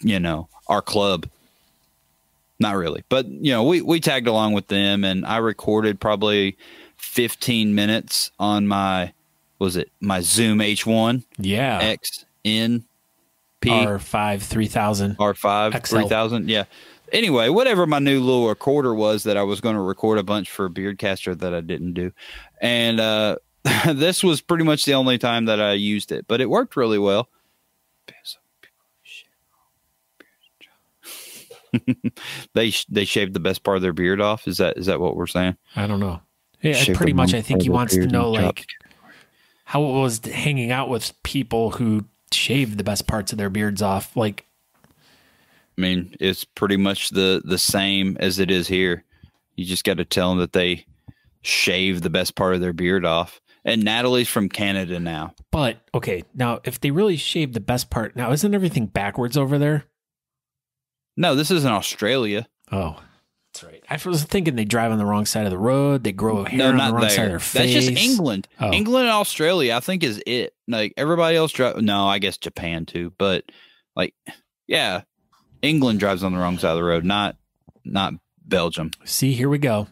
you know, our club. Not really, but, you know, we, we tagged along with them, and I recorded probably fifteen minutes on my... Was it my Zoom H one? Yeah. X N P R five three thousand. R five three thousand. Yeah. anyway, whatever my new little recorder was that I was going to record a bunch for Beardcaster that I didn't do. And uh, this was pretty much the only time that I used it, but it worked really well. they they shaved the best part of their beard off. Is that is that what we're saying? I don't know. Yeah, shaved pretty much. I think he wants to know like how it was hanging out with people who shaved the best parts of their beards off. Like, I mean, it's pretty much the the same as it is here. You just got to tell them that they shave the best part of their beard off. And Natalie's from Canada now. But okay, now if they really shaved the best part, now isn't everything backwards over there? No, this is in Australia. Oh, that's right. I was thinking they drive on the wrong side of the road. They grow hair no, on not the wrong there. side of their face. That's just England. Oh. England and Australia, I think, is it. Like, everybody else drives. No, I guess Japan, too. But, like, yeah, England drives on the wrong side of the road, not not Belgium. See, here we go.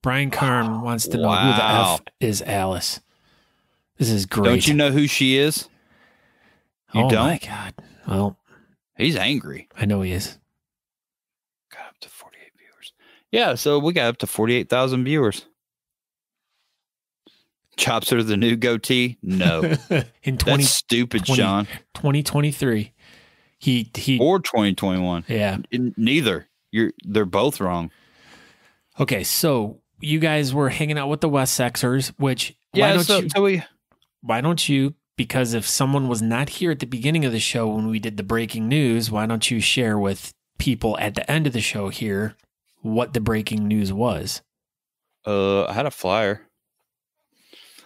Brian Carn wow. wants to know wow. who the F is Alice. This is great. Don't you know who she is? You oh, don't? my God. Well. He's angry. I know he is. Got up to forty-eight viewers. Yeah, so we got up to forty-eight thousand viewers. Chops are the new goatee? No. In twenty, That's stupid, twenty, Sean. twenty twenty-three. He, he, or twenty twenty-one. Yeah. In, neither. You're, they're both wrong. Okay, so you guys were hanging out with the West Sexers, which... Yeah, why don't so, you, so we... Why don't you... Because if someone was not here at the beginning of the show when we did the breaking news, why don't you share with people at the end of the show here what the breaking news was? Uh, I had a flyer.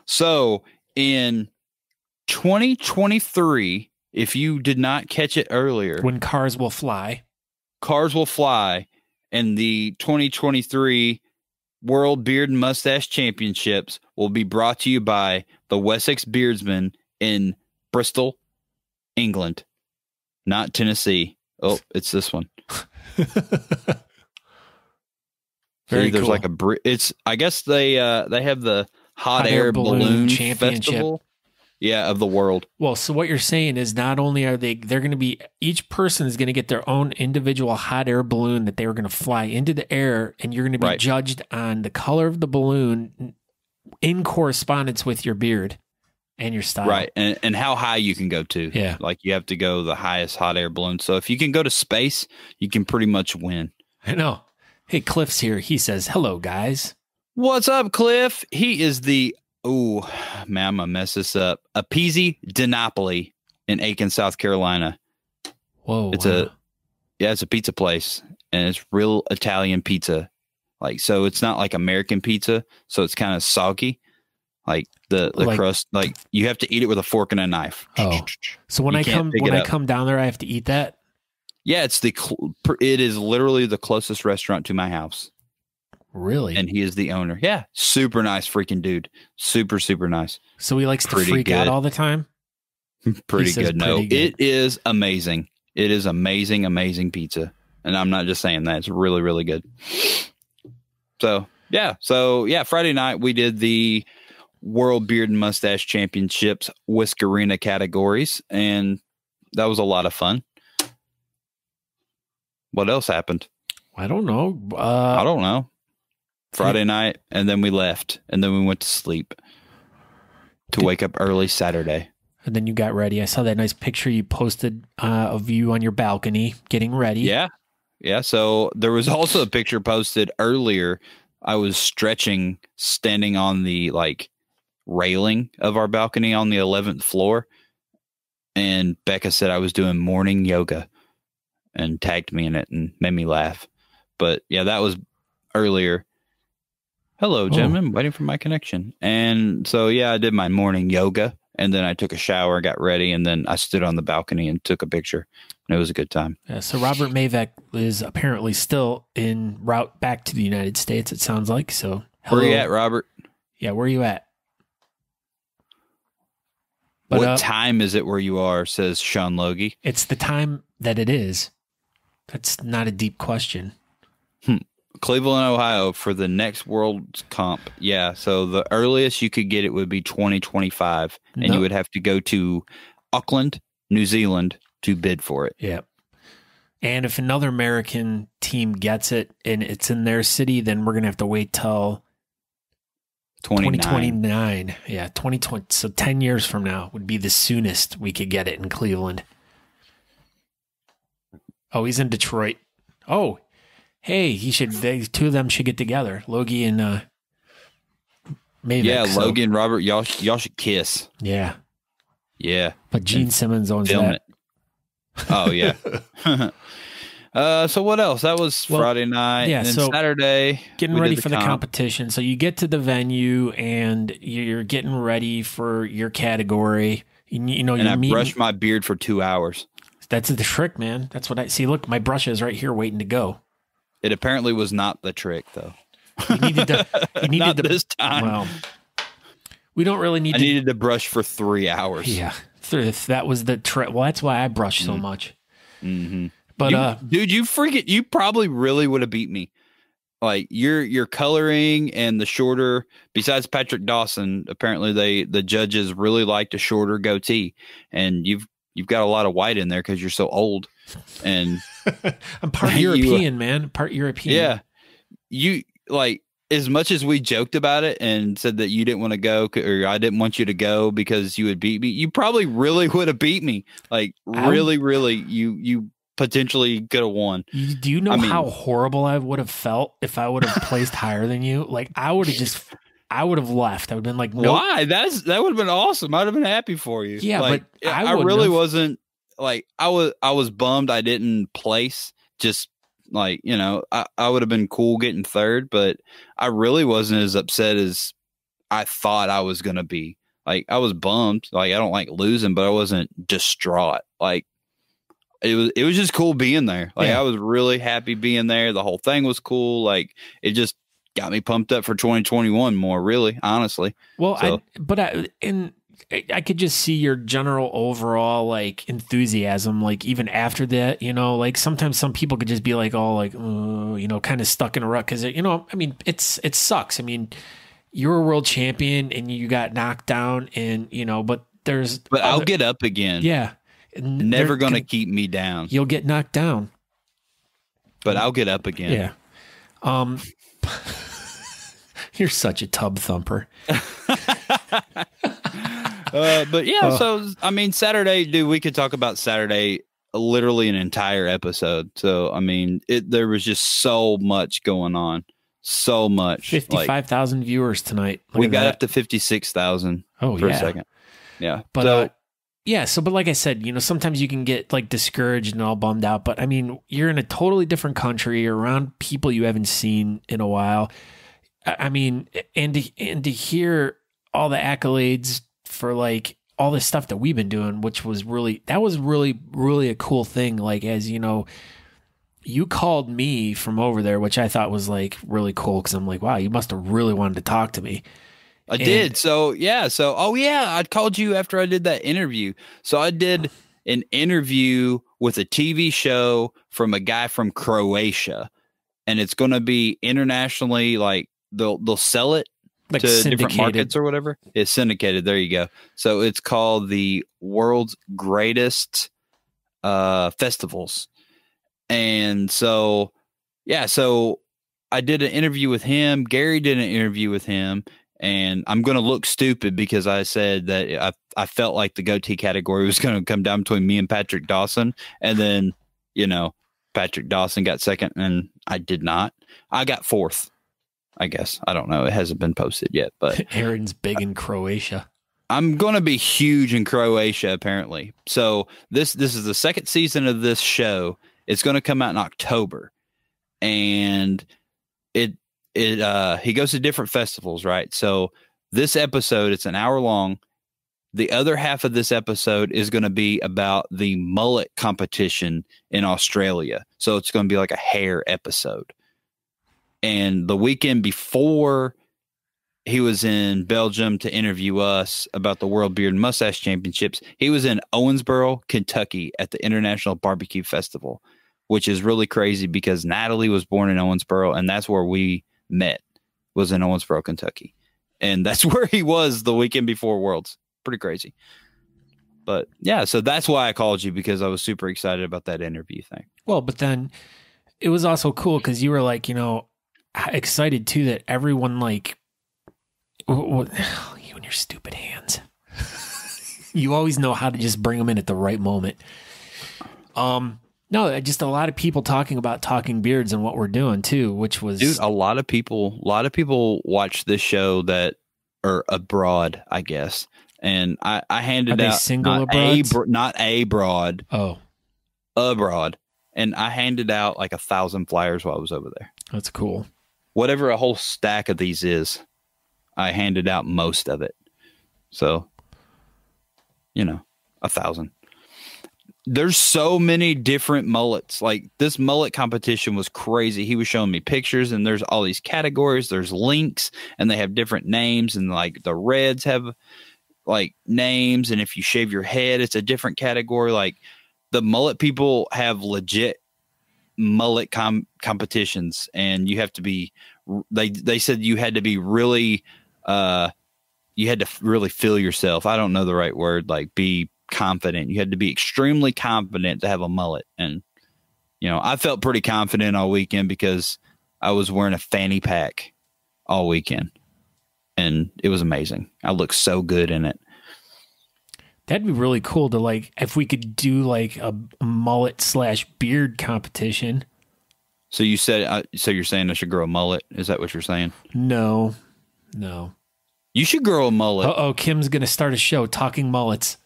So in twenty twenty-three, if you did not catch it earlier. When Cars Will Fly. Cars Will Fly and the twenty twenty-three World Beard and Mustache Championships will be brought to you by the Wessex Beardsmen in Bristol, England, not Tennessee. Oh, it's this one. Very See, there's cool. like a it's I guess they uh they have the hot, hot air, air balloon, balloon championship festival, yeah, of the world. Well, so what you're saying is not only are they they're going to be each person is going to get their own individual hot air balloon that they were going to fly into the air, and you're going to be right. judged on the color of the balloon in correspondence with your beard. And your style. Right. And, and how high you can go to. Yeah. Like you have to go the highest hot air balloon. So if you can go to space, you can pretty much win. I know. Hey, Cliff's here. He says, hello, guys. What's up, Cliff? He is the, oh, man, I'm going to mess this up. Appiazzidinopoli in Aiken, South Carolina. Whoa. It's wow. a, yeah, it's a pizza place. And it's real Italian pizza. Like, so it's not like American pizza. So it's kind of soggy. Like the, the like, crust, like you have to eat it with a fork and a knife. Oh, so when you I come when I up. come down there, I have to eat that. Yeah, it's the it is literally the closest restaurant to my house. Really? And he is the owner. Yeah, super nice freaking dude. Super super nice. So he likes pretty to freak good. out all the time. pretty good. Pretty no, good. It is amazing. It is amazing, amazing pizza, and I'm not just saying that. It's really really good. So yeah, so yeah, Friday night we did the World Beard and Mustache Championships Whiskerina categories, and that was a lot of fun. What else happened? I don't know. Uh, I don't know. Friday I, night, and then we left, and then we went to sleep to did, wake up early Saturday. And then you got ready. I saw that nice picture you posted uh, of you on your balcony getting ready. Yeah. Yeah, so there was also a picture posted earlier. I was stretching, standing on the, like, railing of our balcony on the eleventh floor, and Becca said I was doing morning yoga and tagged me in it and made me laugh. But yeah, that was earlier. Hello, Jim. Oh. I'm waiting for my connection. And so yeah, I did my morning yoga, and then I took a shower, got ready, and then I stood on the balcony and took a picture, and it was a good time. Yeah, so Robert Mavick is apparently still en route back to the United States, it sounds like. So hello. Where are you at, Robert? Yeah, where are you at? But, what uh, time is it where you are, says Sean Logie? It's the time that it is. That's not a deep question. Hmm. Cleveland, Ohio for the next World Comp. Yeah, so the earliest you could get it would be twenty twenty-five, and no. you would have to go to Auckland, New Zealand to bid for it. Yeah. And if another American team gets it and it's in their city, then we're going to have to wait till twenty twenty-nine. Yeah, twenty twenty. So ten years from now would be the soonest we could get it in Cleveland. Oh, he's in Detroit. Oh, hey, he should. They, two of them should get together. Logie and uh, Mavick. Yeah, so. Logie and Robert, y'all y'all should kiss. Yeah, yeah. But Gene and Simmons owns that. It. Oh yeah. uh, so what else? That was well, Friday night. Yeah, and then so Saturday. Getting ready the for comp. the competition. So you get to the venue and you're getting ready for your category. You, you know, and I brushed my beard for two hours. That's the trick, man. That's what I see. Look, my brush is right here waiting to go. It apparently was not the trick, though. You needed to. You needed not to, this time. Well, we don't really need. I to, needed to brush for three hours. Yeah. If that was the trick. Well, that's why I brush so much. Mm-hmm. But you, uh, dude, you freaking, you probably really would have beat me. Like your your coloring and the shorter. Besides Patrick Dawson, apparently they the judges really liked a shorter goatee, and you've you've got a lot of white in there because you're so old. And I'm part and European, you, man. Part European. Yeah, you like. As much as we joked about it and said that you didn't want to go or I didn't want you to go because you would beat me, you probably really would have beat me. Like really, I'm, really, you you potentially could have won. Do you know I how mean, horrible I would have felt if I would have placed higher than you? Like I would have just, I would have left. I would have been like, nope. Why? That's that would have been awesome. I'd have been happy for you. Yeah, like, but I, I really have. wasn't. Like I was, I was bummed I didn't place. Just. Like, you know, I, I would have been cool getting third, but I really wasn't as upset as I thought I was going to be. Like, I was bummed. Like, I don't like losing, but I wasn't distraught. Like, it was it was just cool being there. Like, yeah. I was really happy being there. The whole thing was cool. Like, it just got me pumped up for twenty twenty-one more, really, honestly. Well, so. I, but I, in I could just see your general overall like enthusiasm, like even after that, you know, like sometimes some people could just be like, all like, oh, you know, kind of stuck in a rut. Cause it, you know, I mean, it's, it sucks. I mean, you're a world champion and you got knocked down and you know, but there's, but other, I'll get up again. Yeah. Never going to keep me down. You'll get knocked down, but I'll get up again. Yeah. Um, you're such a tub thumper. Uh, but yeah, uh, so I mean, Saturday, dude, we could talk about Saturday literally an entire episode. So I mean, it there was just so much going on, so much. Fifty-five thousand like, viewers tonight. Look we got that. up to fifty-six thousand. Oh, for yeah. a second. Yeah, but so, uh, yeah, so but like I said, you know, sometimes you can get like discouraged and all bummed out. But I mean, you're in a totally different country, you're around people you haven't seen in a while. I, I mean, and to, and to hear all the accolades for like all this stuff that we've been doing, which was really, that was really, really a cool thing. Like, as you know, you called me from over there, which I thought was like really cool. Cause I'm like, wow, you must've really wanted to talk to me. I and did. So yeah. So, oh yeah. I called you after I did that interview. So I did an interview with a T V show from a guy from Croatia, and it's going to be internationally, like they'll, they'll sell it. Like to different markets or whatever. It's syndicated. There you go. So it's called the World's Greatest uh, Festivals. And so, yeah, so I did an interview with him. Gary did an interview with him. And I'm going to look stupid because I said that I, I felt like the goatee category was going to come down between me and Patrick Dawson. And then, you know, Patrick Dawson got second and I did not. I got fourth. I guess. I don't know. It hasn't been posted yet, but Aaron's big in Croatia. I'm going to be huge in Croatia, apparently. So this, this is the second season of this show. It's going to come out in October, and it, it, uh, he goes to different festivals, right? So this episode, it's an hour long. The other half of this episode is going to be about the mullet competition in Australia. So it's going to be like a hair episode. And the weekend before, he was in Belgium to interview us about the World Beard and Mustache Championships. He was in Owensboro, Kentucky at the International Barbecue Festival, which is really crazy because Natalie was born in Owensboro, and that's where we met, was in Owensboro, Kentucky. And that's where he was the weekend before Worlds. Pretty crazy. But yeah, so that's why I called you, because I was super excited about that interview thing. Well, but then it was also cool because you were like, you know, excited too that everyone like, oh, you and your stupid hands. You always know how to just bring them in at the right moment. Um, no, just a lot of people talking about Talking Beards and what we're doing too, which was Dude, a lot of people. A lot of people watch this show that are abroad, I guess. And I, I handed out single not a, not a broad, oh, abroad, and I handed out like a thousand flyers while I was over there. That's cool. Whatever a whole stack of these is, I handed out most of it. So, you know, a thousand. There's so many different mullets. Like this mullet competition was crazy. He was showing me pictures, and there's all these categories. There's links, and they have different names, and like the reds have like names, and if you shave your head it's a different category. Like the mullet people have legit mullet com competitions, and you have to be, they they said you had to be really uh you had to really feel yourself. I don't know the right word, like be confident. You had to be extremely confident to have a mullet. And you know, I felt pretty confident all weekend because I was wearing a fanny pack all weekend. And it was amazing. I looked so good in it. That'd be really cool to like, if we could do like a mullet slash beard competition. So you said, uh, so you're saying I should grow a mullet? Is that what you're saying? No, no. You should grow a mullet. Uh oh, Kim's going to start a show, Talking Mullets.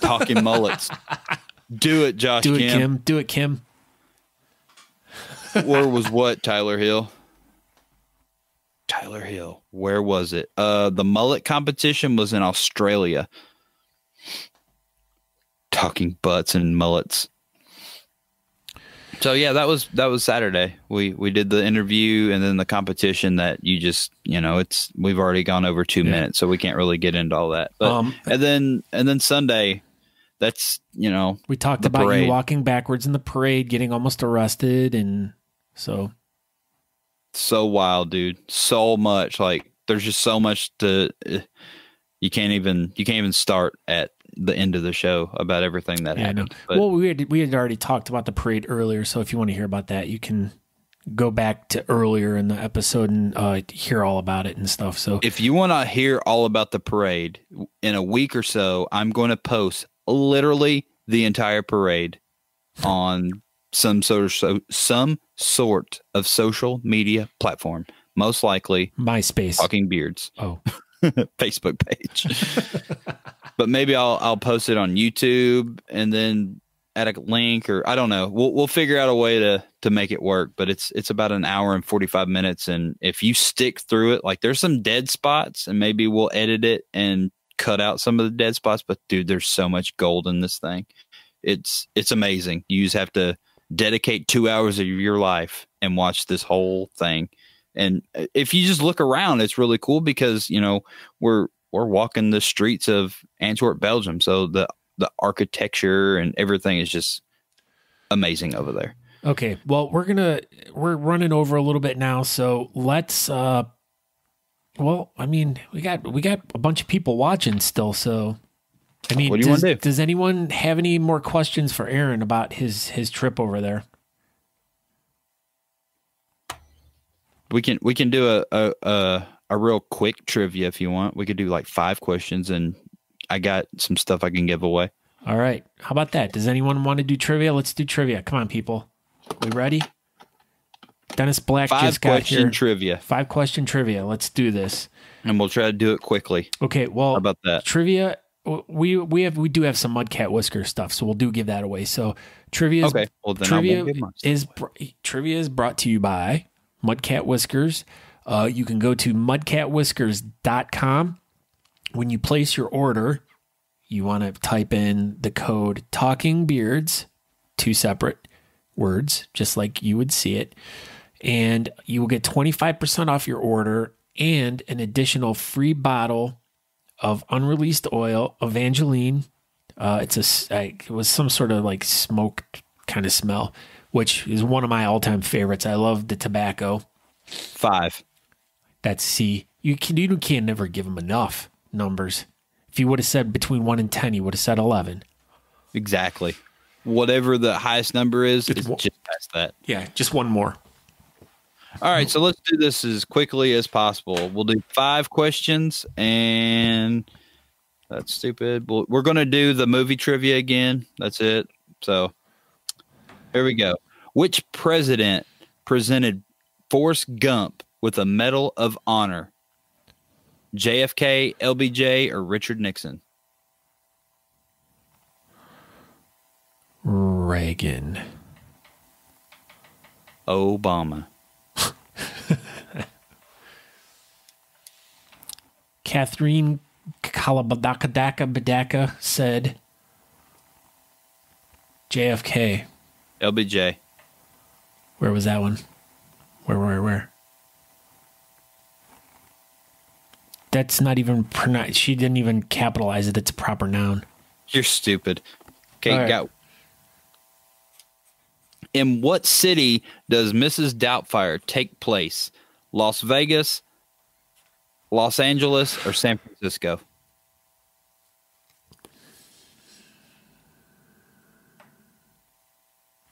Talking Mullets. Do it, Josh. Do it, Kim. Kim. Do it, Kim. Or was what, Tyler Hill? Tyler Hill. Where was it? Uh, the mullet competition was in Australia. Talking butts and mullets. So yeah, that was that was Saturday. We we did the interview and then the competition that you just, you know, it's we've already gone over two yeah. minutes, so we can't really get into all that. But um, and then and then Sunday, that's, you know, we talked about parade. You walking backwards in the parade, getting almost arrested, and so so wild, dude. So much, like there's just so much to uh, you can't even you can't even start at the end of the show about everything that yeah, happened. But, well, we had we had already talked about the parade earlier, so if you want to hear about that, you can go back to earlier in the episode and uh, hear all about it and stuff. So if you want to hear all about the parade in a week or so, I'm going to post literally the entire parade on some sort of so, some sort of social media platform, most likely MySpace, Talking Beards, oh, Facebook page. But maybe I'll I'll post it on YouTube and then add a link, or I don't know. We'll we'll figure out a way to to make it work. But it's it's about an hour and forty-five minutes, and if you stick through it, like there's some dead spots, and maybe we'll edit it and cut out some of the dead spots. But dude, there's so much gold in this thing. It's it's amazing. You just have to dedicate two hours of your life and watch this whole thing. And if you just look around, it's really cool because, you know, we're we're walking the streets of Antwerp, Belgium. So the the architecture and everything is just amazing over there. Okay, well, we're gonna we're running over a little bit now, so let's. Uh, well, I mean, we got we got a bunch of people watching still, so. I mean, what do you does, do? does anyone have any more questions for Aaron about his his trip over there? We can we can do a a a, a real quick trivia if you want. We could do like five questions, and I got some stuff I can give away. All right, how about that? Does anyone want to do trivia? Let's do trivia. Come on, people. We ready? Dennis Black five just got here. Five question trivia. Five question trivia. Let's do this, and we'll try to do it quickly. Okay. Well, how about that trivia? We we have we do have some Mudcat Whisker stuff, so we'll do give that away. So trivia is, okay. Well, then trivia is trivia is brought to you by Mudcat Whiskers. Uh, you can go to mudcat whiskers dot com. When you place your order, you want to type in the code Talking Beards, two separate words, just like you would see it, and you will get twenty-five percent off your order and an additional free bottle of unreleased oil, Evangeline. Uh, it's a, it was some sort of like smoked kind of smell, which is one of my all-time favorites. I love the tobacco. Five. That's C. You can you can never give them enough numbers. If If you would have said between one and ten, you would have said eleven. Exactly. Whatever the highest number is, it's, it's just past that. Yeah, just one more. All right, so let's do this as quickly as possible. We'll do five questions, and that's stupid. We'll, we're going to do the movie trivia again. That's it. So here we go. Which president presented Forrest Gump with a Medal of Honor? J F K, L B J, or Richard Nixon? Reagan. Obama. Catherine Kalabadaka Badaka said J F K. L B J. Where was that one? Where, where, where? That's not even pronounced. She didn't even capitalize it. It's a proper noun. You're stupid. Okay, right. Got. In what city does Missus Doubtfire take place? Las Vegas, Los Angeles, or San Francisco?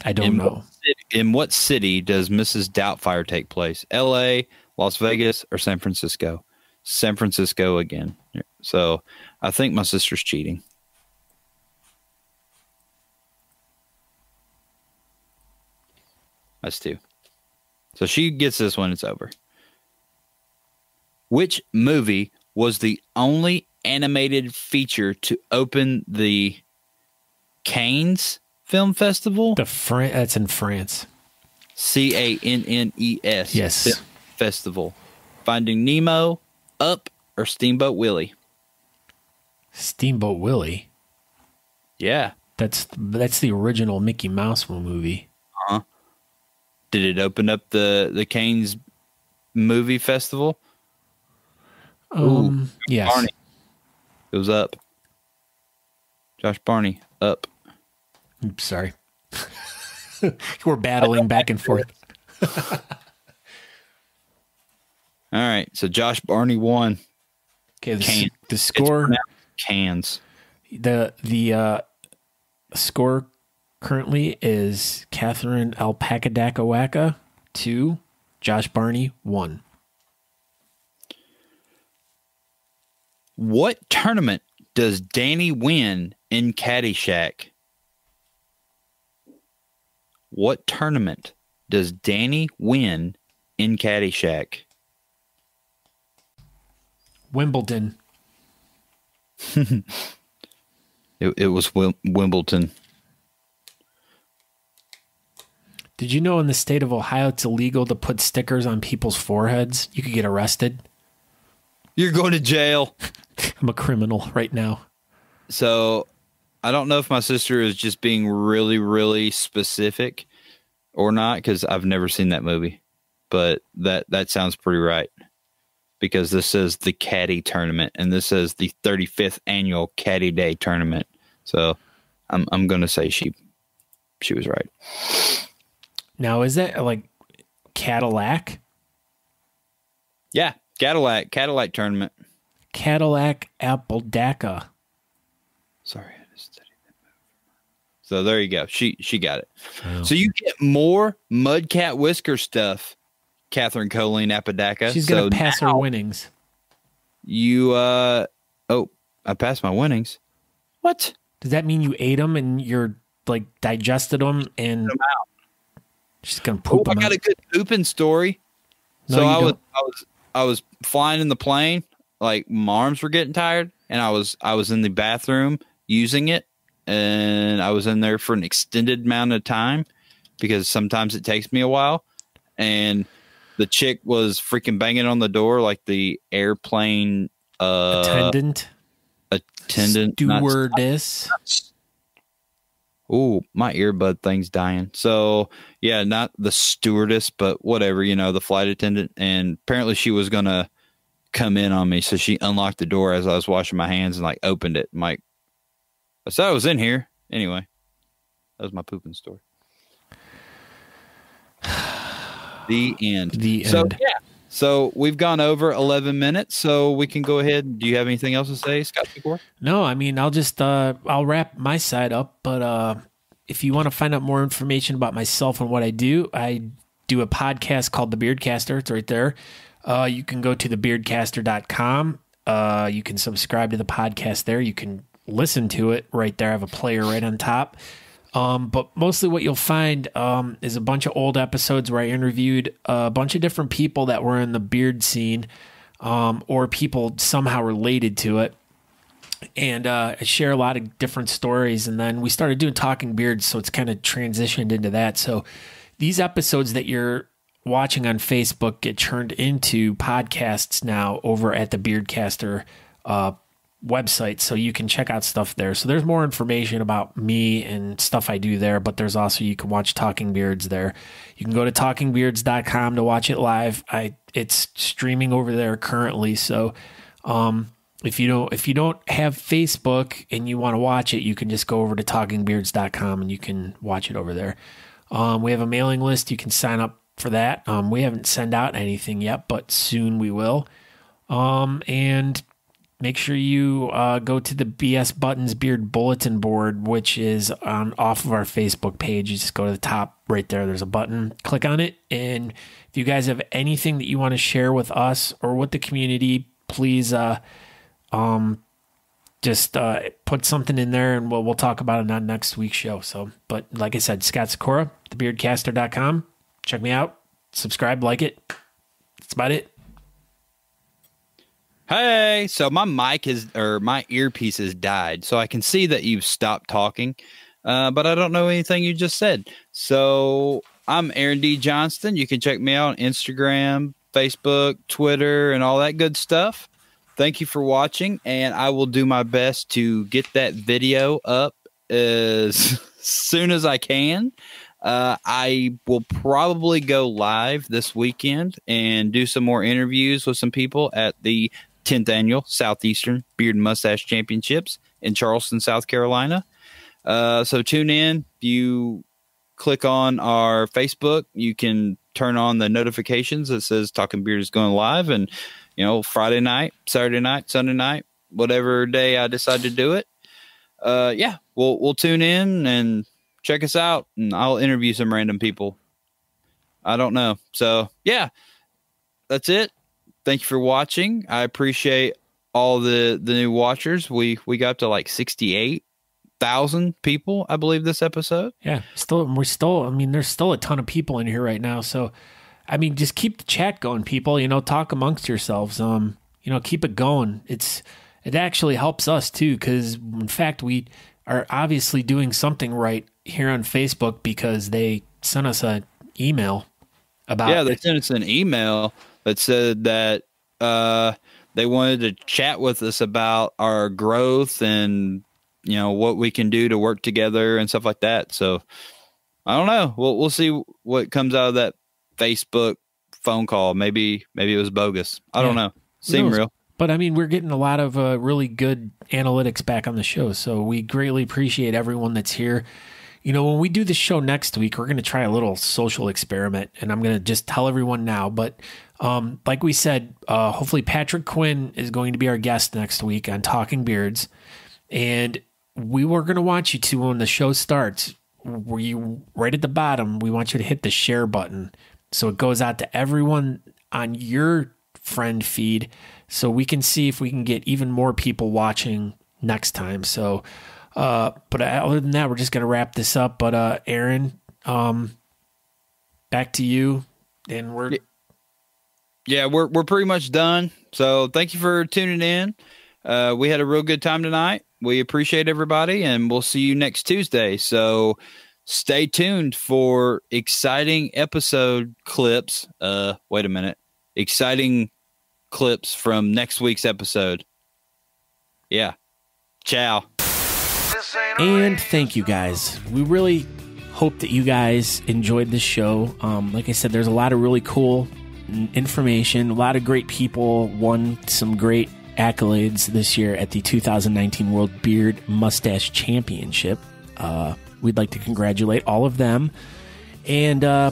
I don't in know. What city, in what city does Missus Doubtfire take place? L A, Las Vegas, or San Francisco? San Francisco again. So I think my sister's cheating. That's two. So she gets this one. It's over. Which movie was the only animated feature to open the Cannes Film Festival? The Fran- That's in France. C A N N E S. Yes. Film Festival. Finding Nemo, Up, or Steamboat Willie? Steamboat Willie. Yeah, that's that's the original Mickey Mouse movie. Uh huh. Did it open up the the Cannes movie festival? Um. Ooh, yes. Barney. It was Up. Josh Barney. Up. I'm sorry. We're battling back and forth. All right, so Josh Barney won. Okay, the, the score. Cans. The the uh, score currently is Catherine Alpacadakawaka two, Josh Barney one. What tournament does Danny win in Caddyshack? What tournament does Danny win in Caddyshack? Wimbledon. it, it was Wimbledon. Did you know in the state of Ohio it's illegal to put stickers on people's foreheads? You could get arrested. You're going to jail. I'm a criminal right now. So I don't know if my sister is just being really, really specific or not, because I've never seen that movie. But that, that sounds pretty right. Because this is the Caddy tournament, and this is the thirty-fifth annual Caddy Day tournament, so I'm I'm gonna say she she was right. Now is that like Cadillac? Yeah, Cadillac Cadillac tournament. Cadillac Appledaca. Sorry, I just studied that move. So there you go. She she got it. Oh. So you get more Mudcat Whisker stuff. Catherine Colleen Apodaca. She's going to so pass her winnings. You, uh, oh, I passed my winnings. What? Does that mean you ate them and you're like digested them and them out. She's going to poop oh, them I got out. A good pooping story. No, so I was, I was, I was flying in the plane. Like my arms were getting tired and I was, I was in the bathroom using it. And I was in there for an extended amount of time because sometimes it takes me a while. And the chick was freaking banging on the door like the airplane uh, attendant, attendant, stewardess. Oh, my earbud thing's dying. So yeah, not the stewardess, but whatever, you know, the flight attendant. And apparently, she was gonna come in on me, so she unlocked the door as I was washing my hands and like opened it. I'm like, I said I was in here anyway. That was my pooping story. The end. The end. So yeah, So we've gone over eleven minutes, so we can go ahead. Do you have anything else to say, Scott Sykora? No, I mean, I'll just, uh, I'll wrap my side up, but uh, if you want to find out more information about myself and what I do, I do a podcast called The Beardcaster. It's right there. Uh, you can go to the beardcaster dot com. Uh, you can subscribe to the podcast there. You can listen to it right there. I have a player right on top. Um, but mostly what you'll find um, is a bunch of old episodes where I interviewed a bunch of different people that were in the beard scene um, or people somehow related to it. And uh, I share a lot of different stories. And then we started doing Talking Beards, so it's kind of transitioned into that. So these episodes that you're watching on Facebook get turned into podcasts now over at the Beardcaster uh website, so you can check out stuff there. So there's more information about me and stuff I do there, but there's also, you can watch Talking Beards there. You can go to talking beards dot com to watch it live. I it's streaming over there currently. So um if you don't if you don't have Facebook and you want to watch it, you can just go over to talking beards dot com and you can watch it over there. Um we have a mailing list. You can sign up for that. Um we haven't sent out anything yet, but soon we will. Um and make sure you uh, go to the B S Buttons Beard Bulletin Board, which is on off of our Facebook page. You just go to the top right there. There's a button. Click on it. And if you guys have anything that you want to share with us or with the community, please uh, um, just uh, put something in there, and we'll, we'll talk about it on next week's show. So, but like I said, Scott Sykora, the beardcaster dot com. Check me out. Subscribe. Like it. That's about it. Hey, so my mic is, or my earpiece has died, so I can see that you've stopped talking, uh, but I don't know anything you just said. So I'm Aaron D. Johnston. You can check me out on Instagram, Facebook, Twitter, and all that good stuff. Thank you for watching, and I will do my best to get that video up as soon as I can. Uh, I will probably go live this weekend and do some more interviews with some people at the tenth Annual Southeastern Beard and Mustache Championships in Charleston, South Carolina. Uh, so tune in. If you click on our Facebook, you can turn on the notifications that says Talking Beard is going live. And, you know, Friday night, Saturday night, Sunday night, whatever day I decide to do it. Uh, yeah, we'll, we'll tune in and check us out, and I'll interview some random people. I don't know. So yeah, that's it. Thank you for watching. I appreciate all the the new watchers. We we got to like sixty-eight thousand people, I believe, this episode. Yeah, still we're still. I mean, there's still a ton of people in here right now. So, I mean, just keep the chat going, people. You know, talk amongst yourselves. Um, you know, keep it going. It's it actually helps us too, because in fact we are obviously doing something right here on Facebook, because they sent us an email about yeah they it. sent us an email that said that uh they wanted to chat with us about our growth and, you know, what we can do to work together and stuff like that. So I don't know, we'll, we'll see what comes out of that Facebook phone call. Maybe maybe it was bogus. I yeah. don't know. Seemed real. But, I mean, we're getting a lot of uh, really good analytics back on the show, so we greatly appreciate everyone that's here. You know, when we do the show next week, we're going to try a little social experiment, and I'm going to just tell everyone now. But um, like we said, uh, hopefully Patrick Quinn is going to be our guest next week on Talking Beards, and we were going to want you to, when the show starts, we, right at the bottom, we want you to hit the share button so it goes out to everyone on your friend feed, so we can see if we can get even more people watching next time. So, uh, but other than that, we're just going to wrap this up. But, uh, Aaron, um, back to you, and we're, yeah, we're, we're pretty much done. So thank you for tuning in. Uh, we had a real good time tonight. We appreciate everybody, and we'll see you next Tuesday. So stay tuned for exciting episode clips. Uh, wait a minute. Exciting clips from next week's episode. Yeah. Ciao. And thank you guys. We really hope that you guys enjoyed this show. Um, like I said, there's a lot of really cool information, a lot of great people won some great accolades this year at the two thousand nineteen World Beard Mustache Championship. Uh, we'd like to congratulate all of them. And, uh,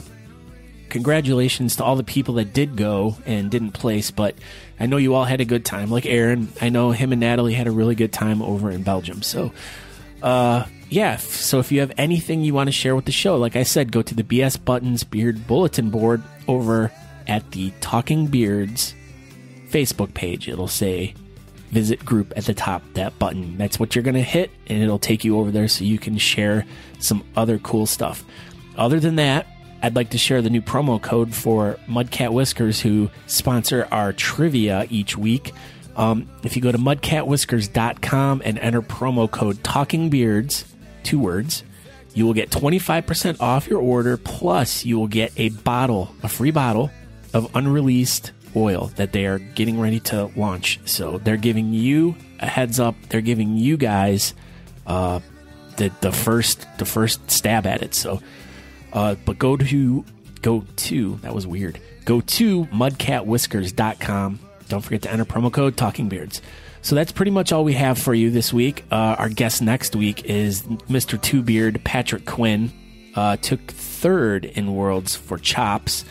congratulations to all the people that did go and didn't place, but I know you all had a good time. Like Aaron, I know him and Natalie had a really good time over in Belgium. So, uh, yeah, so if you have anything you want to share with the show, like I said, go to the B S Buttons Beard Bulletin Board over at the Talking Beards Facebook page. It'll say Visit Group at the top, that button. That's what you're going to hit, and it'll take you over there so you can share some other cool stuff. Other than that, I'd like to share the new promo code for Mudcat Whiskers, who sponsor our trivia each week. Um, if you go to mudcat whiskers dot com and enter promo code TalkingBeards, two words, you will get twenty-five percent off your order, plus you will get a bottle, a free bottle of unreleased oil that they are getting ready to launch. So they're giving you a heads up. They're giving you guys uh, the the first the first stab at it. So, uh, but go to go to that was weird. Go to mudcat whiskers dot com. Don't forget to enter promo code TalkingBeards. So that's pretty much all we have for you this week. Uh, our guest next week is Mister Two Beard Patrick Quinn. Uh, took third in Worlds for Chops.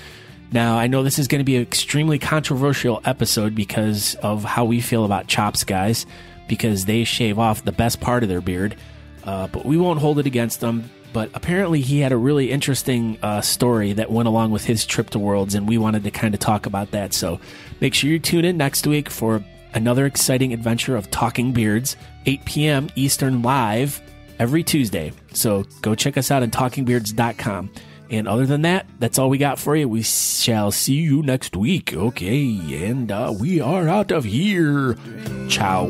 Now, I know this is going to be an extremely controversial episode because of how we feel about Chops guys, because they shave off the best part of their beard, uh, but we won't hold it against them. But apparently he had a really interesting uh, story that went along with his trip to Worlds, and we wanted to kind of talk about that. So make sure you tune in next week for another exciting adventure of Talking Beards, eight p m Eastern live every Tuesday. So go check us out on talking beards dot com. And other than that, that's all we got for you. We shall see you next week. Okay, and uh, we are out of here. Ciao.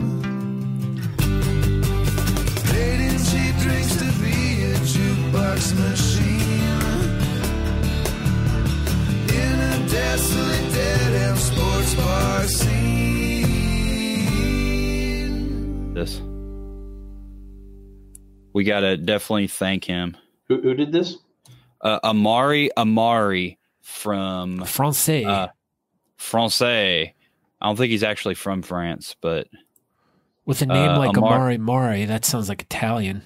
Ladies, she drinks to be a jukebox machine in a desolate dead-end sports bar scene. This. We got to definitely thank him. Who, who did this? Uh, Amari Amari from Francais. Uh, Francais. I don't think he's actually from France, but with a name uh, like Amari Amari, that sounds like Italian.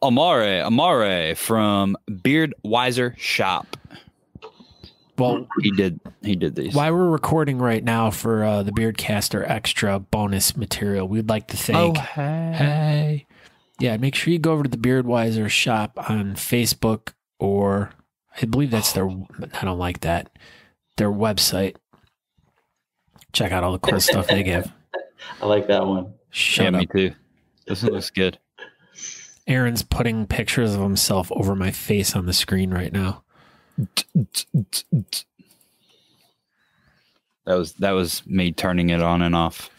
Amari Amari from Beard Wiser Shop. Well, he did he did these. While we're recording right now for uh, the Beardcaster extra bonus material, we'd like to thank. Oh, hey. hey, yeah, make sure you go over to the Beard Wiser Shop on Facebook, or I believe that's their, I don't like that, their website. Check out all the cool stuff they give. I like that one. Shut yeah, up. Me too. This one looks good. Aaron's putting pictures of himself over my face on the screen right now. That was, that was me turning it on and off.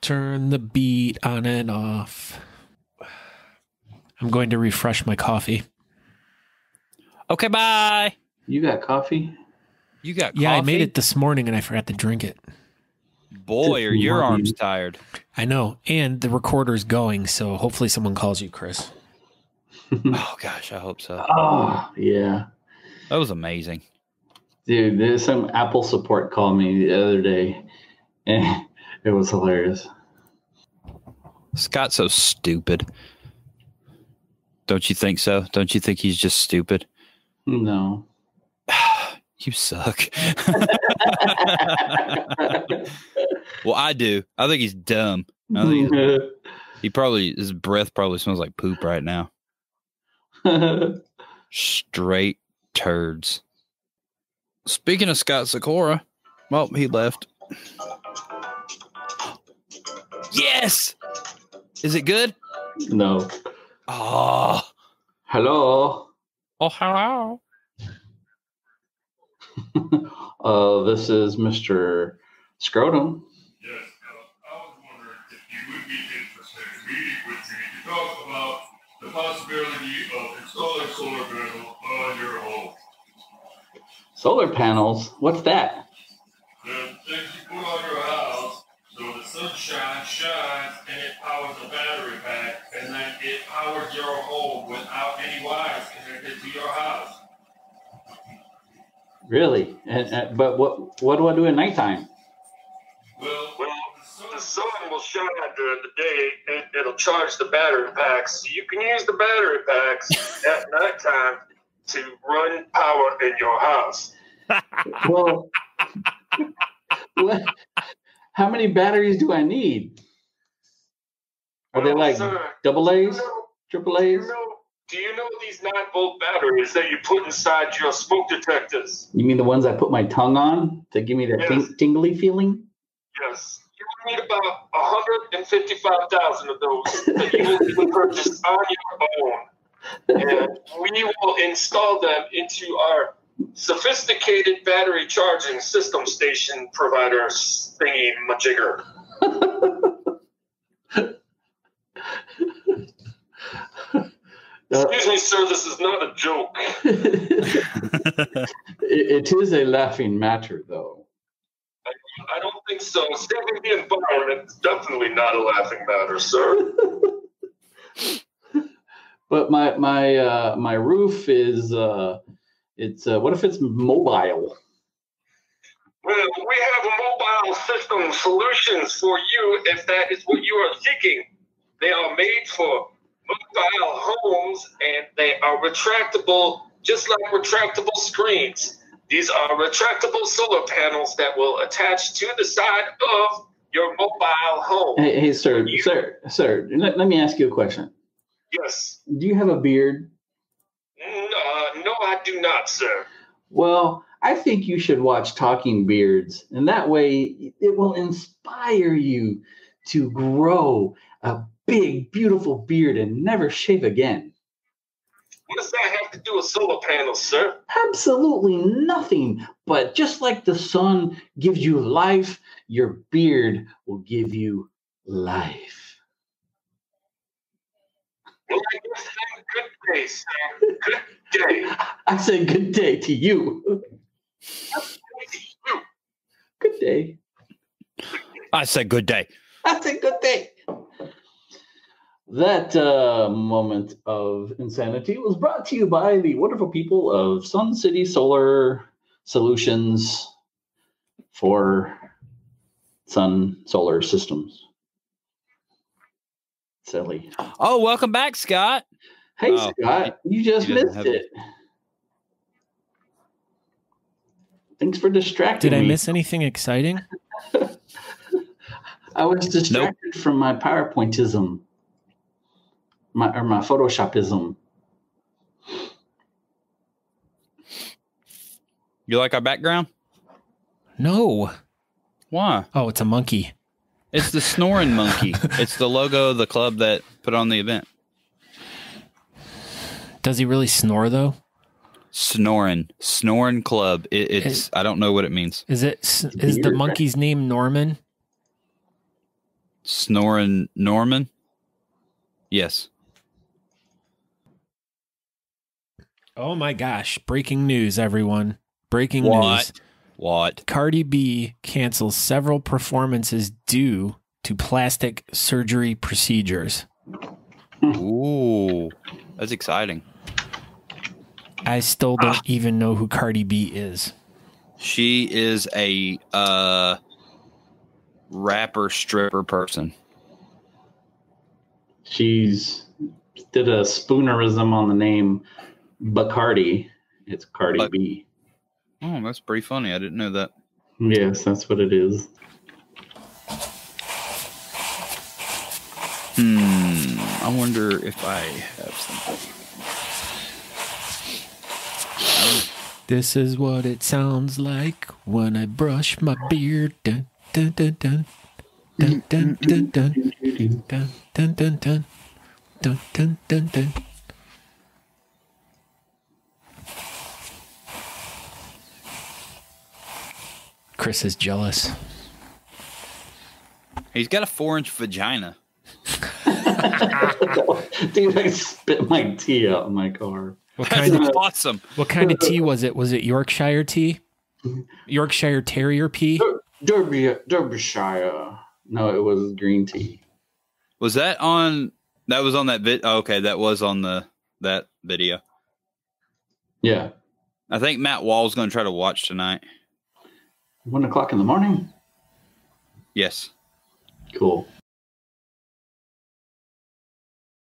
Turn the beat on and off. I'm going to refresh my coffee. Okay, bye. You got coffee? You got coffee? Yeah, I made it this morning and I forgot to drink it. Boy, are your arms tired. I know. And the recorder's going, so hopefully someone calls you, Chris. Oh, gosh, I hope so. Oh, yeah. That was amazing. Dude, there's some Apple support called me the other day, and it was hilarious. Scott's so stupid. Don't you think so? Don't you think he's just stupid? No. You suck. Well, I do. I think he's dumb. I think he's, he probably, his breath probably smells like poop right now. Straight turds. Speaking of Scott Sykora, well, he left. Yes! Is it good? No. Oh. Hello. Oh, hello. uh, this is Mister Scrotum. Yes, I was wondering if you would be interested in meeting with me to talk about the possibility of installing solar panels on your home. Solar panels? What's that? The things you put on your house so the sunshine shines and it powers the battery pack, and then it powers your home without any wires connected to your house. Really? And, uh, but what what do I do at nighttime? Well, well the, sun, the sun will shine during the day, and it'll charge the battery packs. So you can use the battery packs at nighttime to run power in your house. Well, what, how many batteries do I need? Are well, they like sir, double A's, you know, triple A's? You know, do you know these nine volt batteries that you put inside your smoke detectors? You mean the ones I put my tongue on to give me that yes. ting- tingly feeling? Yes. You need about one hundred fifty-five thousand of those that you will purchase on your own. And we will install them into our sophisticated battery charging system station provider thingy majigger. Excuse me, sir, this is not a joke. it, it is a laughing matter, though. I, I don't think so. Saving the environment is definitely not a laughing matter, sir. But my my uh, my roof is uh, it's uh, what if it's mobile? Well, we have mobile system solutions for you if that is what you are seeking. They are made for mobile homes and they are retractable, just like retractable screens. These are retractable solar panels that will attach to the side of your mobile home. Hey, hey sir, you, sir, sir, let, let me ask you a question. Yes. Do you have a beard? Uh, no, I do not, sir. Well, I think you should watch Talking Beards, and that way it will inspire you to grow a big, beautiful beard and never shave again. What does that have to do with solar panels, sir? Absolutely nothing. But just like the sun gives you life, your beard will give you life. Well, I just said good day, sir. Good day. I said good day to you. Good day to you. Good day. I said good day. I said good day. That uh, moment of insanity was brought to you by the wonderful people of Sun City Solar Solutions for Sun Solar Systems. Silly. Oh, welcome back, Scott. Hey, oh, Scott, you just missed it. it. Thanks for distracting me. Did I miss anything exciting? I was distracted nope. from my PowerPointism, my or my Photoshopism. You like our background? No. Why? Oh, it's a monkey. It's the snoring monkey. It's the logo of the club that put on the event. Does he really snore, though? Snoring. Snoring club. It, it's is, I don't know what it means. Is it? Is Beard. The monkey's name Norman? Snoring Norman? Yes. Oh, my gosh. Breaking news, everyone. Breaking what? news. What? Cardi B cancels several performances due to plastic surgery procedures. Ooh, that's exciting. I still don't ah. even know who Cardi B is. She is a uh, rapper stripper person. She's did a spoonerism on the name Bacardi. It's Cardi but- B. Oh, that's pretty funny. I didn't know that. Yes, that's what it is. Hmm. I wonder if I have something. This is what it sounds like when I brush my beard. Dun, dun, dun, dun. Dun, dun, dun, dun. Dun, dun, dun, dun. Dun, dun, dun, dun. Chris is jealous. He's got a four-inch vagina. Dude, I spit my tea out in my car. What kind That's of awesome? What kind of tea was it? Was it Yorkshire tea? Yorkshire Terrier pee? Der- Derby, Derbyshire. No, it was green tea. Was that on? That was on that vid. Oh, okay, that was on the that video. Yeah, I think Matt Wall's going to try to watch tonight. One o'clock in the morning? Yes. Cool.